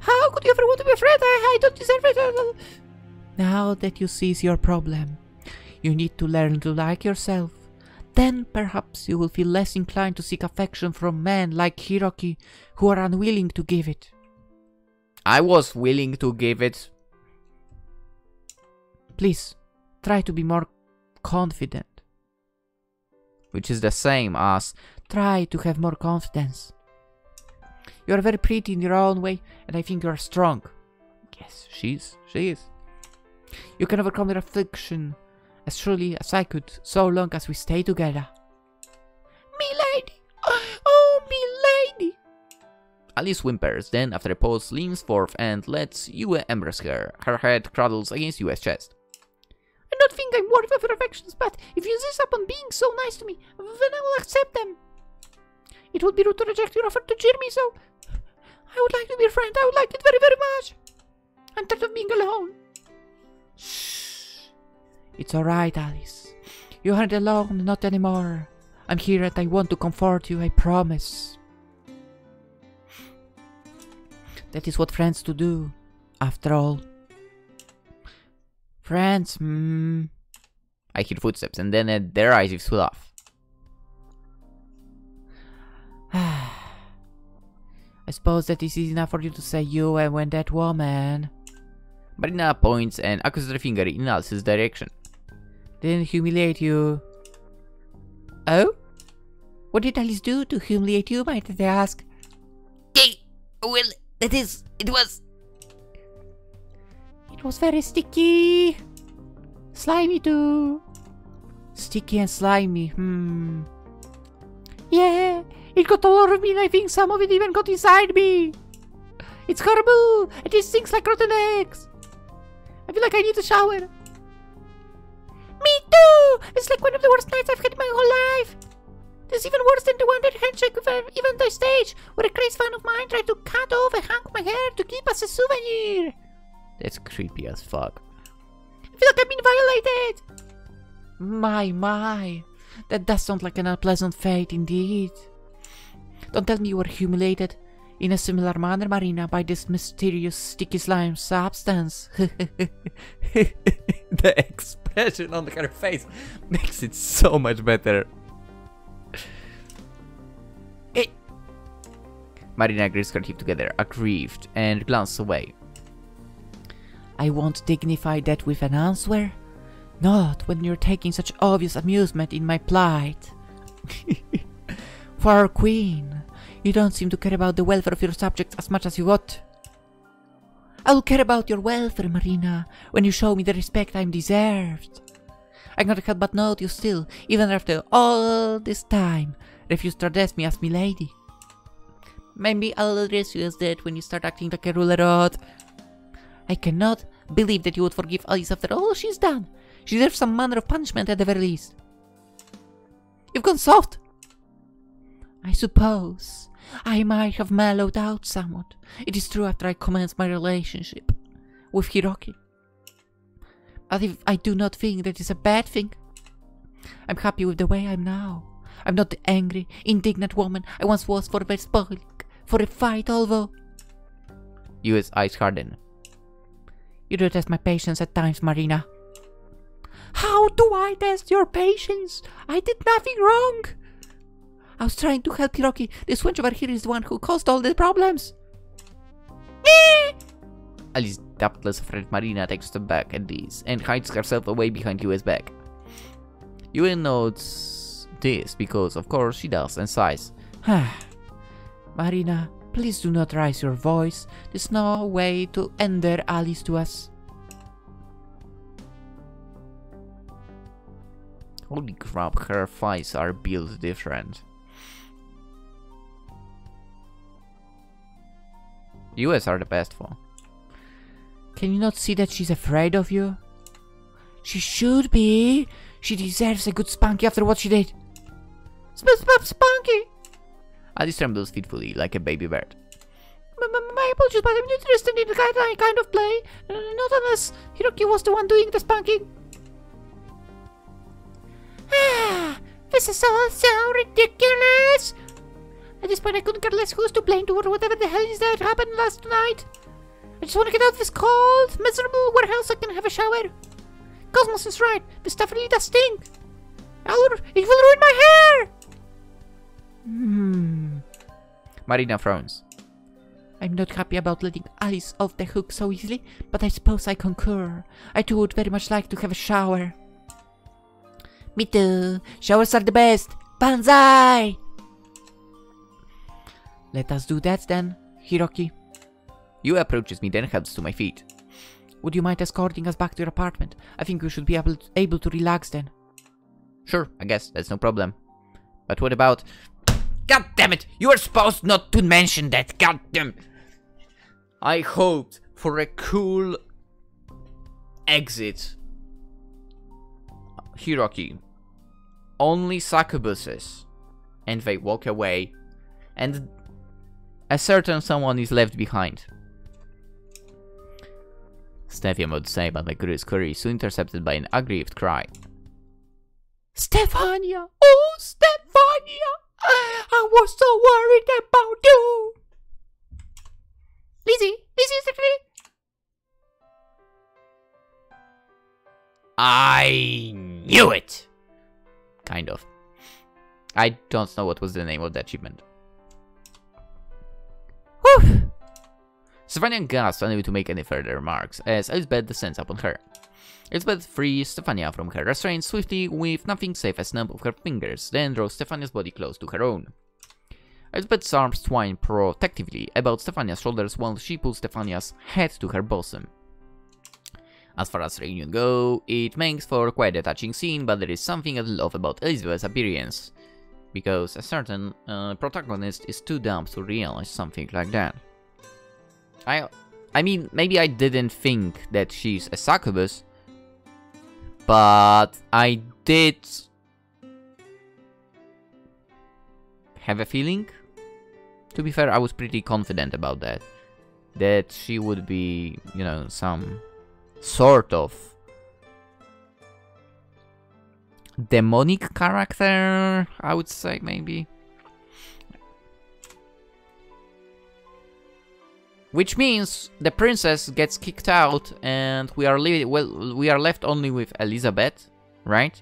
how could you ever want to be a friend? I don't deserve it. Now that you seize your problem, you need to learn to like yourself. Then perhaps you will feel less inclined to seek affection from men like Hiroki, who are unwilling to give it. I was willing to give it. Please, try to be more confident. Which is the same as try to have more confidence. You are very pretty in your own way, and I think you are strong. Yes, she is. You can overcome your affliction as surely as I could, so long as we stay together. Me lady! Oh, me lady! Alice whimpers, then after a pause leans forth and lets Yue embrace her. Her head cradles against Yue's chest. I don't think I'm worthy of your affections, but if you insist upon being so nice to me, then I will accept them. It would be rude to reject your offer to cheer me, so I would like to be a friend. I would like it very, very much. I'm tired of being alone. Shh. It's alright, Alice. You aren't alone, not anymore. I'm here and I want to comfort you, I promise. That is what friends do, after all. Friends, I hear footsteps and then a derisive laugh. I suppose that is easy enough for you to say you and when that woman. Marina points an accusatory finger in Alice's direction. Didn't humiliate you. Oh? What did Alice do to humiliate you, might they ask? Hey, well, that is, it was very sticky, slimy too. Sticky and slimy, Yeah, it got all over me and I think some of it even got inside me. It's horrible, it just stinks like rotten eggs. I feel like I need a shower. Me too, it's like one of the worst nights I've had in my whole life. It's even worse than the one that handshake with an event on stage, where a crazy fan of mine tried to cut off a hunk of my hair to keep as a souvenir. That's creepy as fuck. I feel like I've been violated! My. That does sound like an unpleasant fate indeed. Don't tell me you were humiliated in a similar manner, Marina, by this mysterious sticky slime substance. The expression on her face makes it so much better. Hey. Marina grips her teeth together, aggrieved, and glances away. I won't dignify that with an answer. Not when you're taking such obvious amusement in my plight. For our queen, you don't seem to care about the welfare of your subjects as much as you ought. I will care about your welfare, Marina, when you show me the respect I'm deserved. I cannot help but note you still, even after all this time, refuse to address me as milady. Maybe I'll address you as that when you start acting like a rulerot. I cannot believe that you would forgive Alice after all she's done. She deserves some manner of punishment at the very least. You've gone soft. I suppose I might have mellowed out somewhat. It is true after I commenced my relationship with Hiroki. But if I do not think that is a bad thing. I'm happy with the way I'm now. I'm not the angry, indignant woman I once was for a fight, although... Yue's eyes harden. You do test my patience at times, Marina. How do I test your patience? I did nothing wrong. I was trying to help Hiroki. This wench over here is the one who caused all the problems. Alice's doubtless friend Marina takes a step back at these and hides herself away behind Yue's back. Yue notes this because, of course, she does and sighs. Marina, please do not raise your voice. There's no way to ender Alice to us. Holy crap, her thighs are built different. US are the best one. Can you not see that she's afraid of you? She should be. She deserves a good spanky after what she did. Spanky! Alice trembles fitfully like a baby bird. My apologies, but I'm not interested in that kind of play. Not unless Hiroki was the one doing the spanking. This is all so ridiculous! At this point I couldn't care less who's to blame toward whatever the hell is that happened last night. I just want to get out of this cold, miserable warehouse. I can have a shower. Cosmos is right, this stuff really does stink. It will ruin my hair! Marina frowns. I'm not happy about letting Alice off the hook so easily, but I suppose I concur. I too would very much like to have a shower. Me too. Showers are the best. Banzai! Let us do that then, Hiroki. Yue approaches me, then helps to my feet. Would you mind escorting us back to your apartment? I think we should be able to relax then. Sure, I guess. That's no problem. But what about... God damn it! You were supposed not to mention that! God damn! I hoped for a cool... exit. Hiroki. Only succubuses. And they walk away. And... a certain someone is left behind. Stephania would say, but my curious query is soon intercepted by an aggrieved cry. Stephania! Oh, Stephania! I was so worried about you! Lizzie, Stephania! I knew it! Kind of. I don't know what was the name of that shipment. Stephania gasps, unable to make any further remarks, as Elizabeth descends upon her. Elizabeth frees Stephania from her restraints swiftly with nothing save a snap of her fingers, then draws Stephania's body close to her own. Elizabeth's arms twine protectively about Stephania's shoulders while she pulls Stephania's head to her bosom. As far as reunion go, it makes for quite a touching scene, but there is something a little off about Elizabeth's appearance. Because a certain protagonist is too dumb to realize something like that. I mean, maybe I didn't think that she's a succubus, but I did have a feeling. To be fair, I was pretty confident about that. That she would be, you know, some sort of demonic character, I would say, maybe. Which means the princess gets kicked out and we are left only with Elizabeth, right?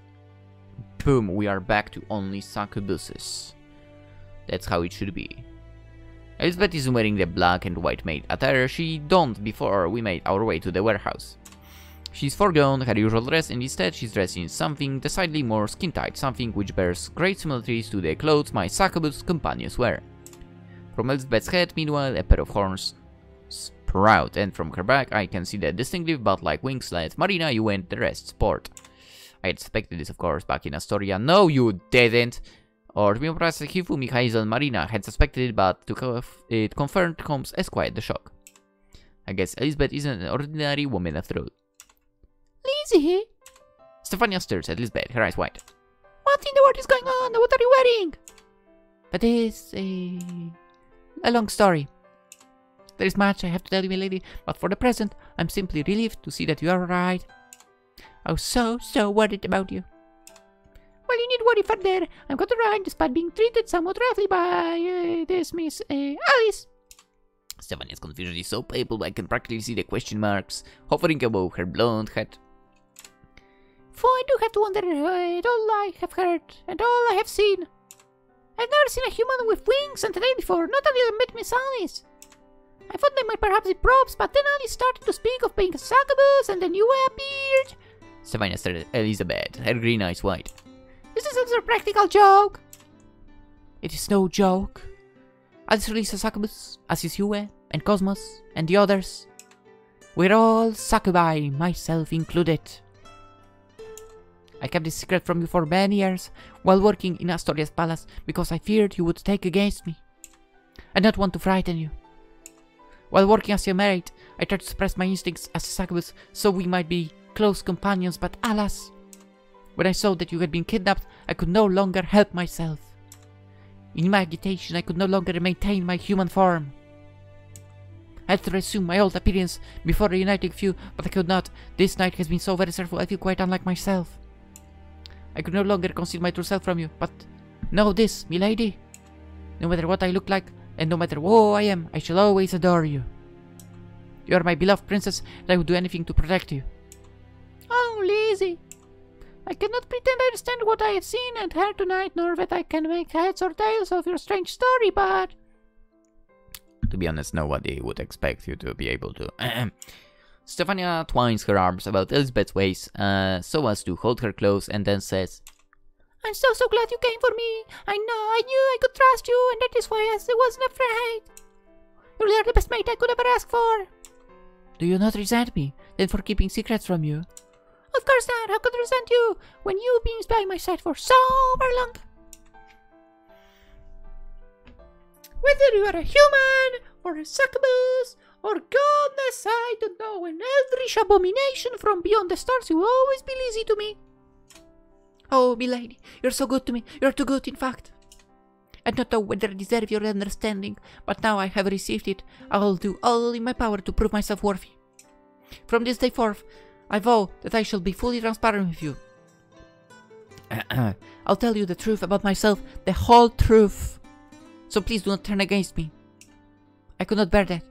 Boom, we are back to only succubuses. That's how it should be. Elizabeth is wearing the black and white maid attire she donned before we made our way to the warehouse. She's forgone her usual dress and instead she's dressed in something decidedly more skin-tight, something which bears great similarities to the clothes my succubus companions wear. From Elizabeth's head, meanwhile, a pair of horns sprout, and from her back I can see the distinctive bat-like wings that Marina, Yue, and the rest sport. I expected this, of course, back in Astoria. No, you didn't! Or to be impressed, Hifumi, Heizel, and Marina had suspected it, but it confirmed comes as quite the shock. I guess Elizabeth isn't an ordinary woman after all. Lizzie! Stephania stares at Elizabeth, her eyes wide. What in the world is going on? What are you wearing? That is a long story. There is much I have to tell you, my lady, but for the present, I'm simply relieved to see that you are right. I was so worried about you. Well, you need worry further. I'm quite right, despite being treated somewhat roughly by this Miss Alice. Stephania's confusion is so palpable I can practically see the question marks hovering above her blonde head. For I do have to wonder at all I have heard and all I have seen. I've never seen a human with wings and a tail before, not until I met Miss Alice. I thought they might perhaps be props, but then Alice started to speak of being a succubus and then you appeared. Savannah stared at Elizabeth, her green eyes wide. This is another practical joke. It is no joke. Alice released a succubus, as is Yue, and Cosmos, and the others. We're all succubi, myself included. I kept this secret from you for many years, while working in Astoria's palace, because I feared you would take against me. I did not want to frighten you. While working as your maid, I tried to suppress my instincts as a succubus, so we might be close companions, but alas, when I saw that you had been kidnapped, I could no longer help myself. In my agitation, I could no longer maintain my human form. I had to resume my old appearance before reuniting with you, but I could not. This night has been so very stressful, I feel quite unlike myself. I could no longer conceal my true self from you, but know this, milady. No matter what I look like, and no matter who I am, I shall always adore you. You are my beloved princess, and I would do anything to protect you. Oh, Lizzie! I cannot pretend I understand what I have seen and heard tonight, nor that I can make heads or tails of your strange story, but... To be honest, nobody would expect you to be able to. Stephania twines her arms about Elizabeth's waist so as to hold her close and then says, I'm so glad you came for me. I knew I could trust you and that is why I wasn't afraid. You were the best mate I could ever ask for. Do you not resent me, then, for keeping secrets from you? Of course not, how could I resent you when you've been by my side for so very long? Whether you are a human or a succubus, or goodness, I don't know, in every abomination from beyond the stars, you will always be Lizzie to me. Oh, milady, you're so good to me, you're too good, in fact. I don't know whether I deserve your understanding, but now I have received it, I will do all in my power to prove myself worthy. From this day forth, I vow that I shall be fully transparent with you. I'll tell you the truth about myself, the whole truth. So please do not turn against me. I could not bear that.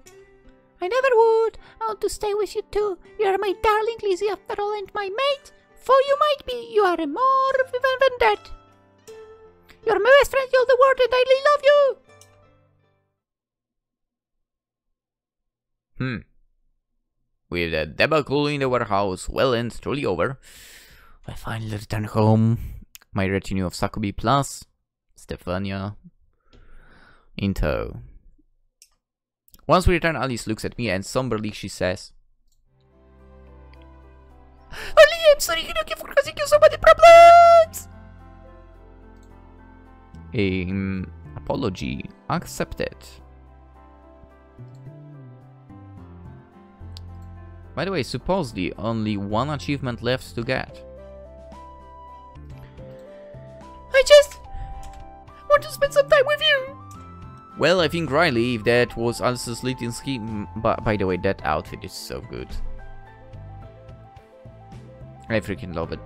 I never would. I want to stay with you too. You are my darling Lizzie after all and my mate. For you might be. You are more than that. You are my best friend in the world and I really love you. With the debacle in the warehouse well and truly over, I finally return home. My retinue of succubi plus Stephania in tow. Once we return, Alice looks at me and somberly she says, Ollie, I'm sorry, Hiroki, for causing you so many problems! Apology accepted. By the way, supposedly only one achievement left to get. I just want to spend some time with you! Well, I think rightly, if that was Alice's leading scheme, but by the way, that outfit is so good. I freaking love it.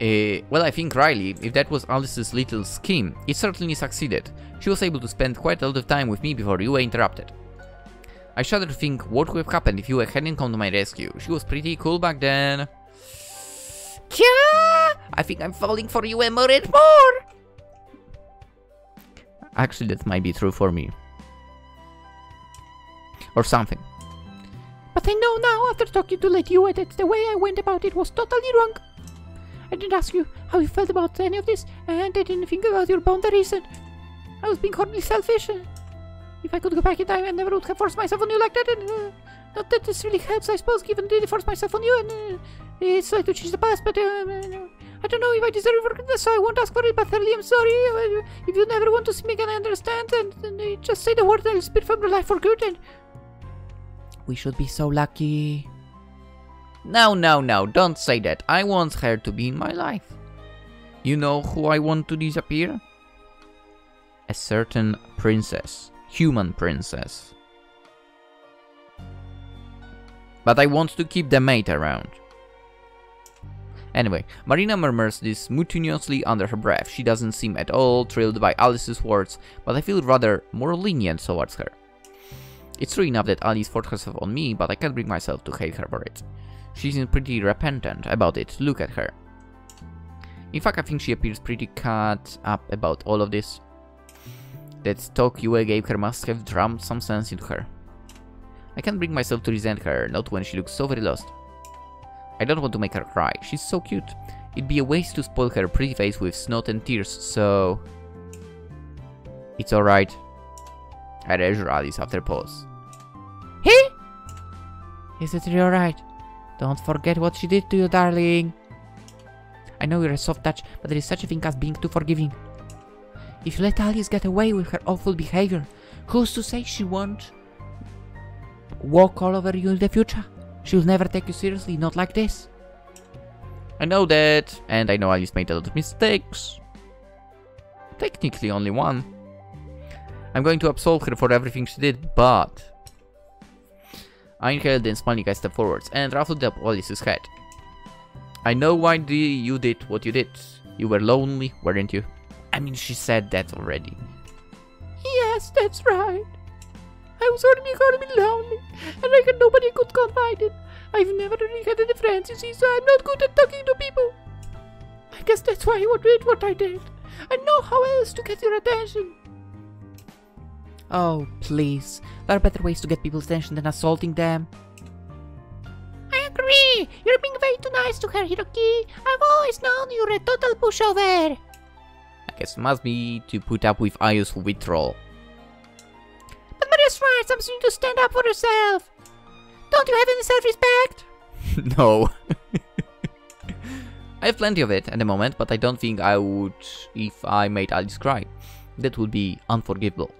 Well, I think Riley, if that was Alice's little scheme, it certainly succeeded. She was able to spend quite a lot of time with me before Yue interrupted. I shudder to think what would have happened if Yue hadn't come to my rescue. She was pretty cool back then. Kya! I think I'm falling for Yue more and more! Actually, that might be true for me. Or something. But I know now, after talking to Lady Yue, that the way I went about it was totally wrong. I didn't ask you how you felt about any of this, and I didn't think about your boundaries, and I was being horribly selfish. If I could go back in time, I never would have forced myself on you like that, and not that this really helps, I suppose, given I didn't force myself on you, and it's like to change the past, but I don't know if I deserve forgiveness, so I won't ask for it, but really, I'm sorry. If you never want to see me again, I understand, and just say the word, I'll spit from your life for good, and... We should be so lucky. No, no, no, don't say that. I want her to be in my life. You know who I want to disappear? A certain princess. Human princess. But I want to keep the mate around. Anyway, Marina murmurs this mutinously under her breath. She doesn't seem at all thrilled by Alice's words, but I feel rather more lenient towards her. It's true enough that Alice forced herself on me, but I can't bring myself to hate her for it. She seems pretty repentant about it, look at her. In fact, I think she appears pretty cut up about all of this. That talk Yue gave her must have drummed some sense into her. I can't bring myself to resent her, not when she looks so very lost. I don't want to make her cry, she's so cute. It'd be a waste to spoil her pretty face with snot and tears, so... It's alright. I reassure Alice after a pause. Hey! Is it really alright? Don't forget what she did to you, darling. I know you're a soft touch, but there is such a thing as being too forgiving. If you let Alice get away with her awful behavior, who's to say she won't walk all over you in the future? She'll never take you seriously, not like this. I know that, and I know Alice made a lot of mistakes. Technically only one. I'm going to absolve her for everything she did, but... I inhaled and smiling I stepped forwards and ruffled up Alice's head. I know why you did what you did. You were lonely, weren't you? I mean, she said that already. Yes, that's right. I was horribly lonely, and I had nobody I could confide in. I've never really had any friends, you see, so I'm not good at talking to people. I guess that's why I did what I did. I know how else to get your attention. Oh, please. There are better ways to get people's attention than assaulting them. I agree. You're being way too nice to her, Hiroki. I've always known you're a total pushover. I guess it must be to put up with Ayu's withdrawal. But Maria's right. I'm soon to stand up for herself. Don't you have any self-respect? No. I have plenty of it at the moment, but I don't think I would if I made Alice cry. That would be unforgivable.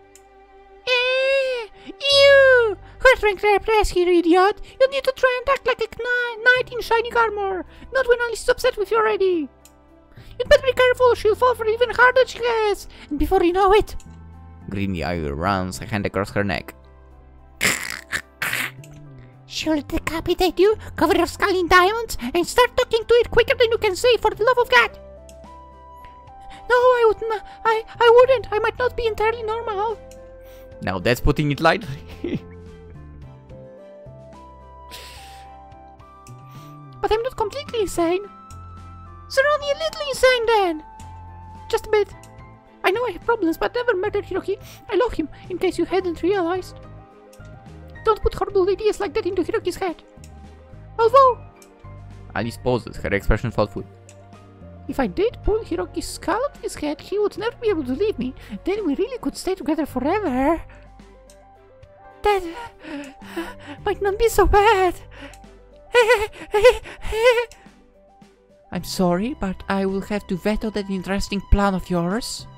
Ew! Heartrank repress here, idiot! You need to try and act like a knight in shining armor, not when Alice is upset with you already! You'd better be careful, she'll fall for even harder than she has, and before you know it... Grimly Ayu runs a hand across her neck. She'll decapitate you, cover your skull in diamonds, and start talking to it quicker than you can say, for the love of God! No, I wouldn't, I wouldn't, I might not be entirely normal. Now that's putting it lightly. But I'm not completely insane. So only a little insane then. Just a bit. I know I have problems, but never murdered Hiroki. I love him, in case you hadn't realized. Don't put horrible ideas like that into Hiroki's head. Although... Alice pauses, her expression thoughtful. If I did pull Hiroki's skull off his head, he would never be able to leave me. Then we really could stay together forever. That might not be so bad. I'm sorry, but I will have to veto that interesting plan of yours.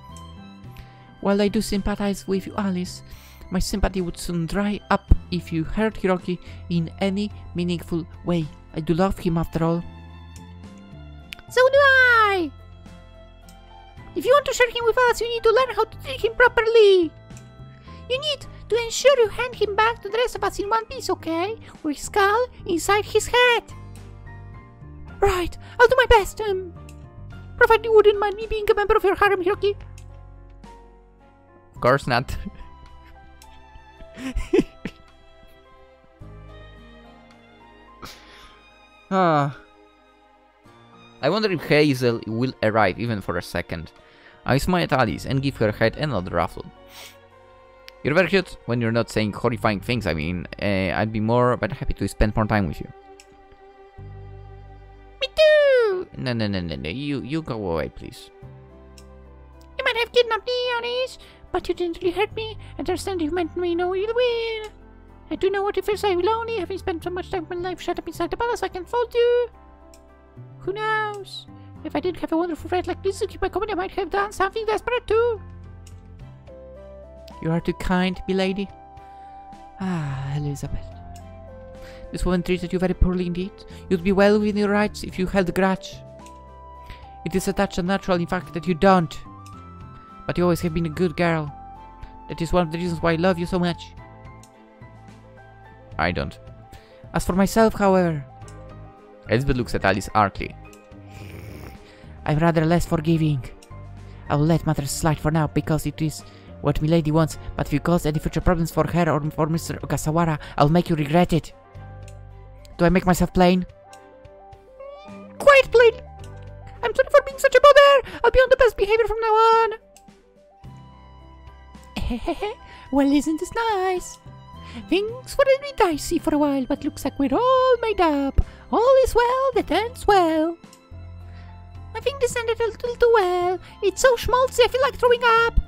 While I do sympathize with you, Alice, my sympathy would soon dry up if you hurt Hiroki in any meaningful way. I do love him after all. So do I! If you want to share him with us, you need to learn how to treat him properly. You need to ensure you hand him back to the rest of us in one piece, okay? With his skull inside his head. Right, I'll do my best. Provided you wouldn't mind me being a member of your harem, Hiroki. Of course not. I wonder if Hazel will arrive even for a second. I smile at Alice and give her head another ruffle. You're very cute when you're not saying horrifying things. I mean, I'd be more but happy to spend more time with you. Me too! No, you go away, please. You might have kidnapped me, Alice, but you didn't really hurt me. I understand you meant me no ill will. I do know what it feels like lonely, having spent so much time of my life shut up inside the palace I can fold you. Who knows? If I didn't have a wonderful friend like this to keep my company, I might have done something desperate too. You are too kind, milady. Ah, Elizabeth. This woman treated you very poorly indeed. You'd be well within your rights if you held a grudge. It is such a natural, in fact, that you don't. But you always have been a good girl. That is one of the reasons why I love you so much. I don't. As for myself, however... Elizabeth looks at Alice archly. I'm rather less forgiving. I will let matters slide for now, because it is... what milady wants, but if you cause any future problems for her or for Mr. Ogasawara, I'll make you regret it. Do I make myself plain? Quite plain! I'm sorry for being such a bother! I'll be on the best behavior from now on! Well, isn't this nice? Things were a bit dicey for a while, but looks like we're all made up. All is well that ends well. I think this ended a little too well. It's so schmaltzy, I feel like throwing up.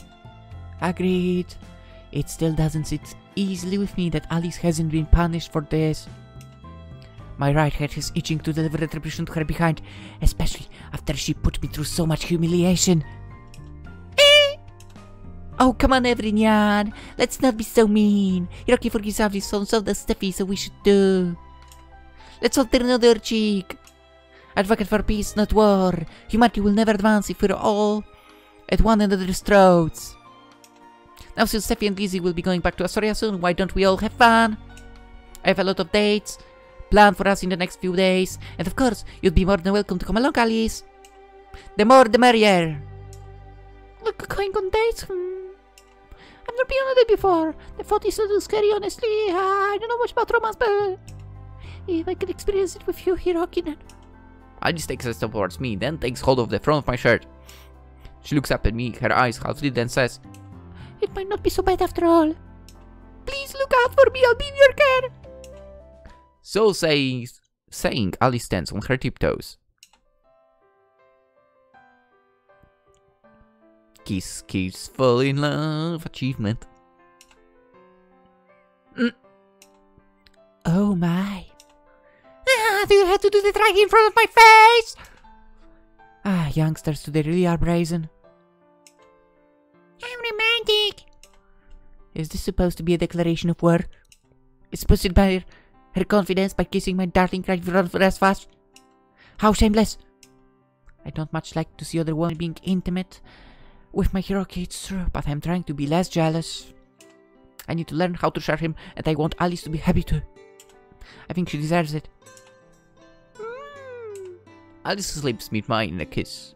Agreed. It still doesn't sit easily with me that Alice hasn't been punished for this. My right head is itching to deliver retribution to her behind, especially after she put me through so much humiliation. Oh, come on, Evrinyan. Let's not be so mean. Hiroki forgives Alice, so does Steffi, so we should do. Let's all turn another cheek. Advocate for peace, not war. Humanity will never advance if we're all at one another's throats. Now since Steffi and Lizzie will be going back to Astoria soon, why don't we all have fun? I have a lot of dates planned for us in the next few days, and of course, you'd be more than welcome to come along, Alice. The more, the merrier. Look, going on dates? I've never been on a date before. The thought is a little scary, honestly. I don't know much about romance, but if I could experience it with you, Hiroki, then... Alice takes a step towards me, then takes hold of the front of my shirt. She looks up at me, her eyes half lit, and says... It might not be so bad after all. Please look out for me, I'll be in your care. So saying, Alice stands on her tiptoes. Kiss, kiss, fall in love, achievement. Oh my. Do you have to do the drag in front of my face? Ah, youngsters today really are brazen. I'm romantic. Is this supposed to be a declaration of war? It's supposed to admire her confidence by kissing my darling right in front of us fast. How shameless! I don't much like to see other women being intimate with my Hiroki, it's true, but I'm trying to be less jealous. I need to learn how to share him, and I want Alice to be happy too. I think she deserves it. Alice's lips meet mine in a kiss.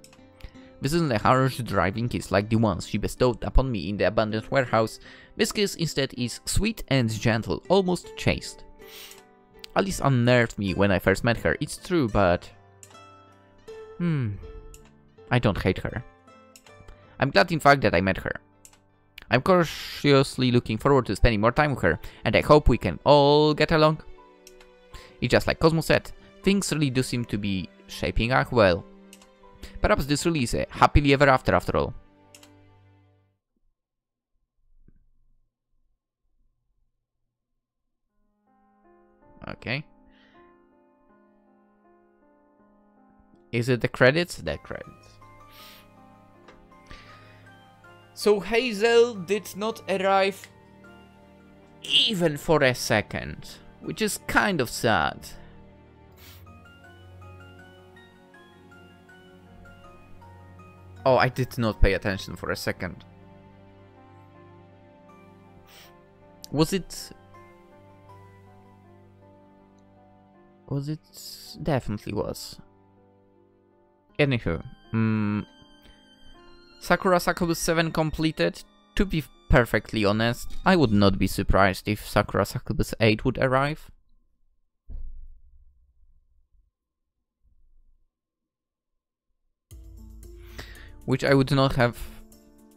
This isn't a harsh, driving kiss like the ones she bestowed upon me in the abandoned warehouse. This kiss instead is sweet and gentle, almost chaste. Alice unnerved me when I first met her, it's true, but... I don't hate her. I'm glad, in fact, that I met her. I'm cautiously looking forward to spending more time with her, and I hope we can all get along. It's just like Cosmos said, things really do seem to be shaping up well. Perhaps this really is a happily ever after all. Okay. Is it the credits? The credits. So Hazel did not arrive even for a second, which is kind of sad. Oh, I did not pay attention for a second. Was it? Definitely was. Anywho, Sakura Succubus 7 completed. To be perfectly honest, I would not be surprised if Sakura Succubus 8 would arrive. Which I would not have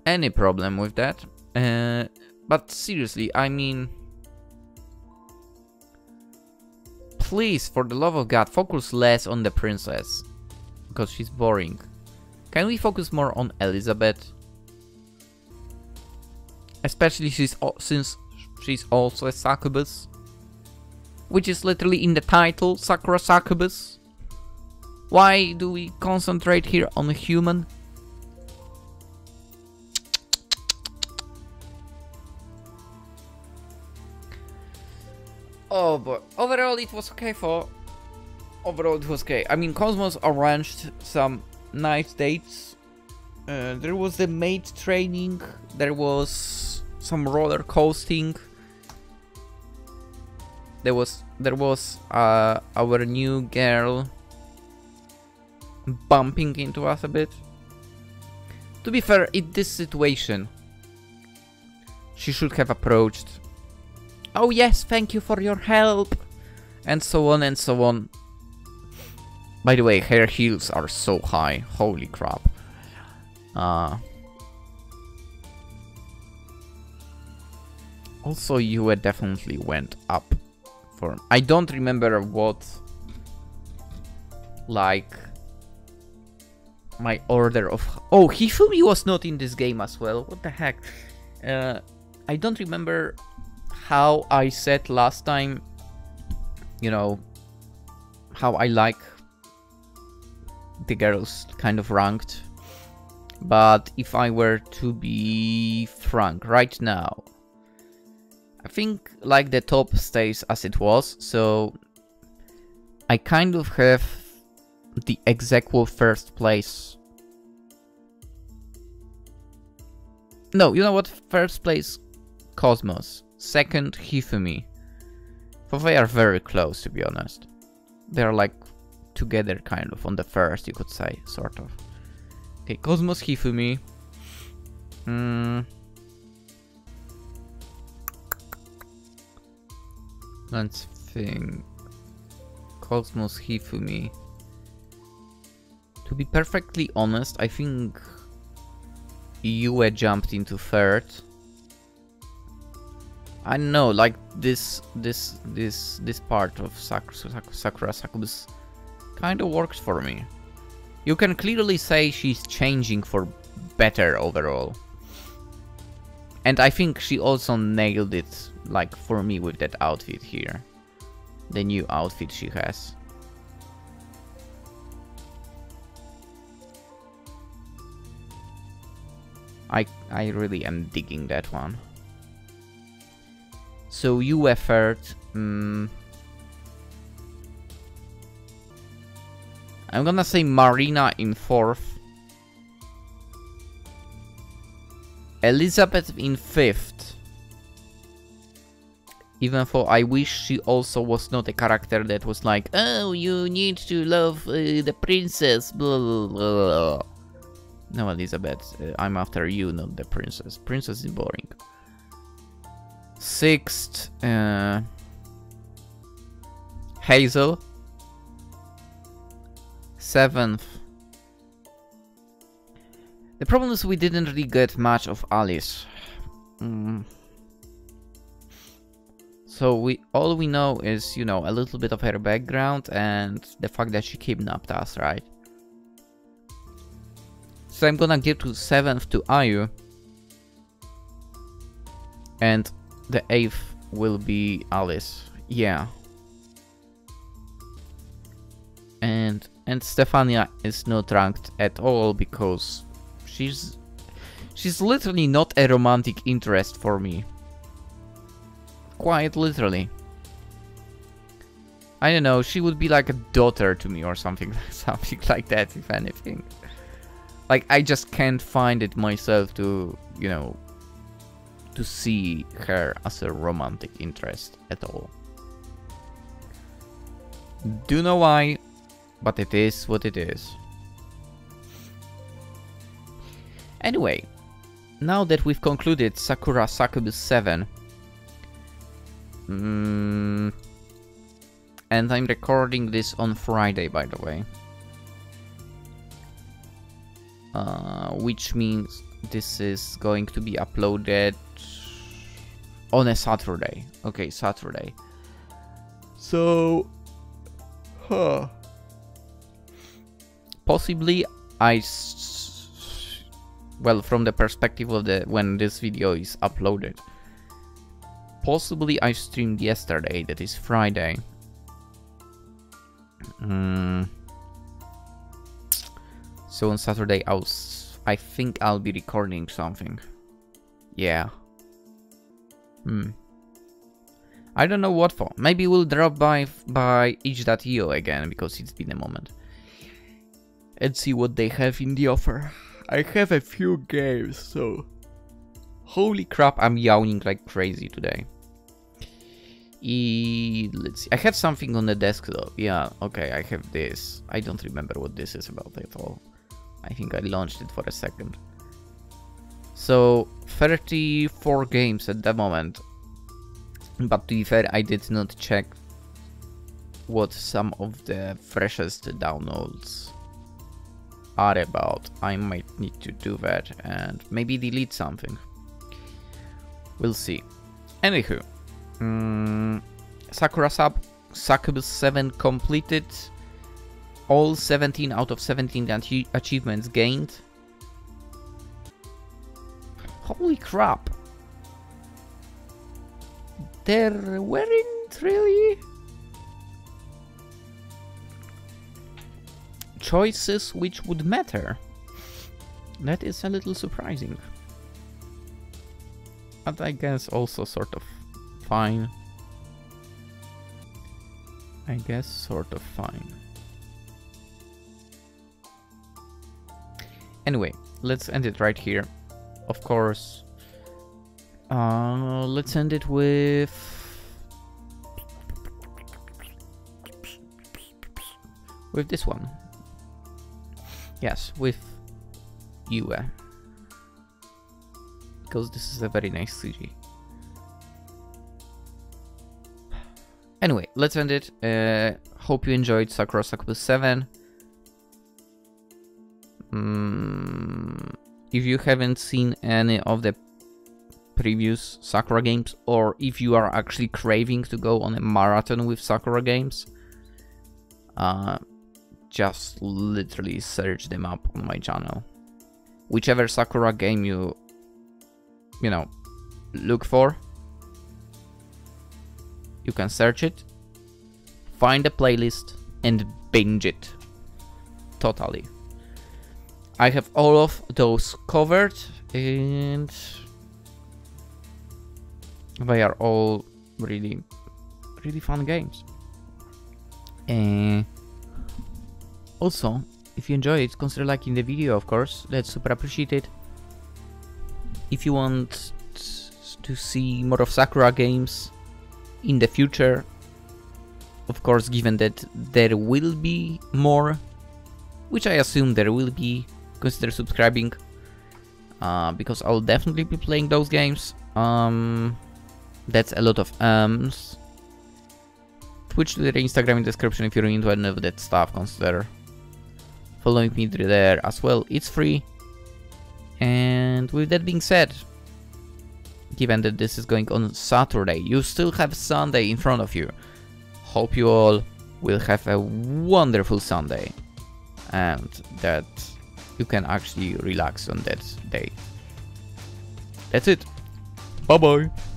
any problem with that. But seriously, I mean... Please, for the love of God, focus less on the princess. Because she's boring. Can we focus more on Elizabeth? Especially since she's also a succubus. Which is literally in the title, Sakura Succubus. Why do we concentrate here on a human? Oh boy, overall it was okay for... Overall it was okay. I mean, Cosmos arranged some nice dates. There was the maid training, there was some roller coasting. There was our new girl bumping into us a bit. To be fair, in this situation, she should have approached... Oh yes, thank you for your help, and so on and so on. By the way, her heels are so high, holy crap. Also, Yue definitely went up for... I don't remember what, like, my order of... Oh, Hifumi was not in this game as well, what the heck. I don't remember how I said last time, you know, how I like the girls kind of ranked, but if I were to be frank right now, I think like the top stays as it was, so I kind of have the exequo first place. No, you know what, first place Cosmos. Second, Hifumi. For they are very close, to be honest. They are like together, kind of, on the first, you could say, sort of. Okay, Cosmos, Hifumi. Let's think. Cosmos, Hifumi. To be perfectly honest, I think Yue jumped into third. I know, like, this part of Sakura Succubus kind of works for me. You can clearly say she's changing for better overall. And I think she also nailed it, like, for me with that outfit here. The new outfit she has. I really am digging that one. So you effort. I'm gonna say Marina in fourth, Elizabeth in fifth. Even though I wish she also was not a character that was like, oh, you need to love the princess. Blah, blah, blah. No, Elizabeth, I'm after you, not the princess. Princess is boring. Sixth, Hazel. Seventh. The problem is we didn't really get much of Alice. So all we know is, you know, a little bit of her background and the fact that she kidnapped us, right? So I'm gonna give to seventh to Ayu. And the 8th will be Alice, yeah. And Stephania is not ranked at all because she's literally not a romantic interest for me. Quite literally. I don't know, she would be like a daughter to me or something like that, if anything. Like, I just can't find it myself to, you know, to see her as a romantic interest at all. Do know why, but it is what it is. Anyway, now that we've concluded Sakura Succubus 7, and I'm recording this on Friday, by the way, which means this is going to be uploaded on a Saturday. Okay, Saturday. So, possibly well, from the perspective of when this video is uploaded, possibly I streamed yesterday, that is Friday. So on Saturday I think I'll be recording something. Yeah. I don't know what for. Maybe we'll drop by itch.io again, because it's been a moment, and see what they have in the offer. I have a few games, so... Holy crap, I'm yawning like crazy today. Let's see. I have something on the desk though. Yeah, okay, I have this. I don't remember what this is about at all. I think I launched it for a second. So, 34 games at the moment. But to be fair, I did not check what some of the freshest downloads are about. I might need to do that and maybe delete something. We'll see. Anywho, Sakura Succubus 7 completed all 17 out of 17 achievements gained. Holy crap! There weren't really choices which would matter. That is a little surprising. But I guess also sort of fine. I guess sort of fine. Anyway, let's end it right here. Of course. Let's end it with... with this one. Yes, with Yue. Because this is a very nice CG. Anyway, let's end it. Hope you enjoyed Sakura Succubus 7. If you haven't seen any of the previous Sakura games, or if you are actually craving to go on a marathon with Sakura games, just literally search them up on my channel. Whichever Sakura game you know, look for, you can search it, find a playlist and binge it totally. I have all of those covered and they are all really, really fun games. Also, if you enjoy it, consider liking the video, of course. That's super appreciated. If you want to see more of Sakura games in the future, of course, given that there will be more, which I assume there will be, consider subscribing, because I'll definitely be playing those games. That's a lot of ums. Twitch, Twitter, Instagram in description if you're into any of that stuff. Consider following me there as well. It's free. And with that being said, given that this is going on Saturday, you still have Sunday in front of you. Hope you all will have a wonderful Sunday and that you can actually relax on that day. That's it. Bye-bye.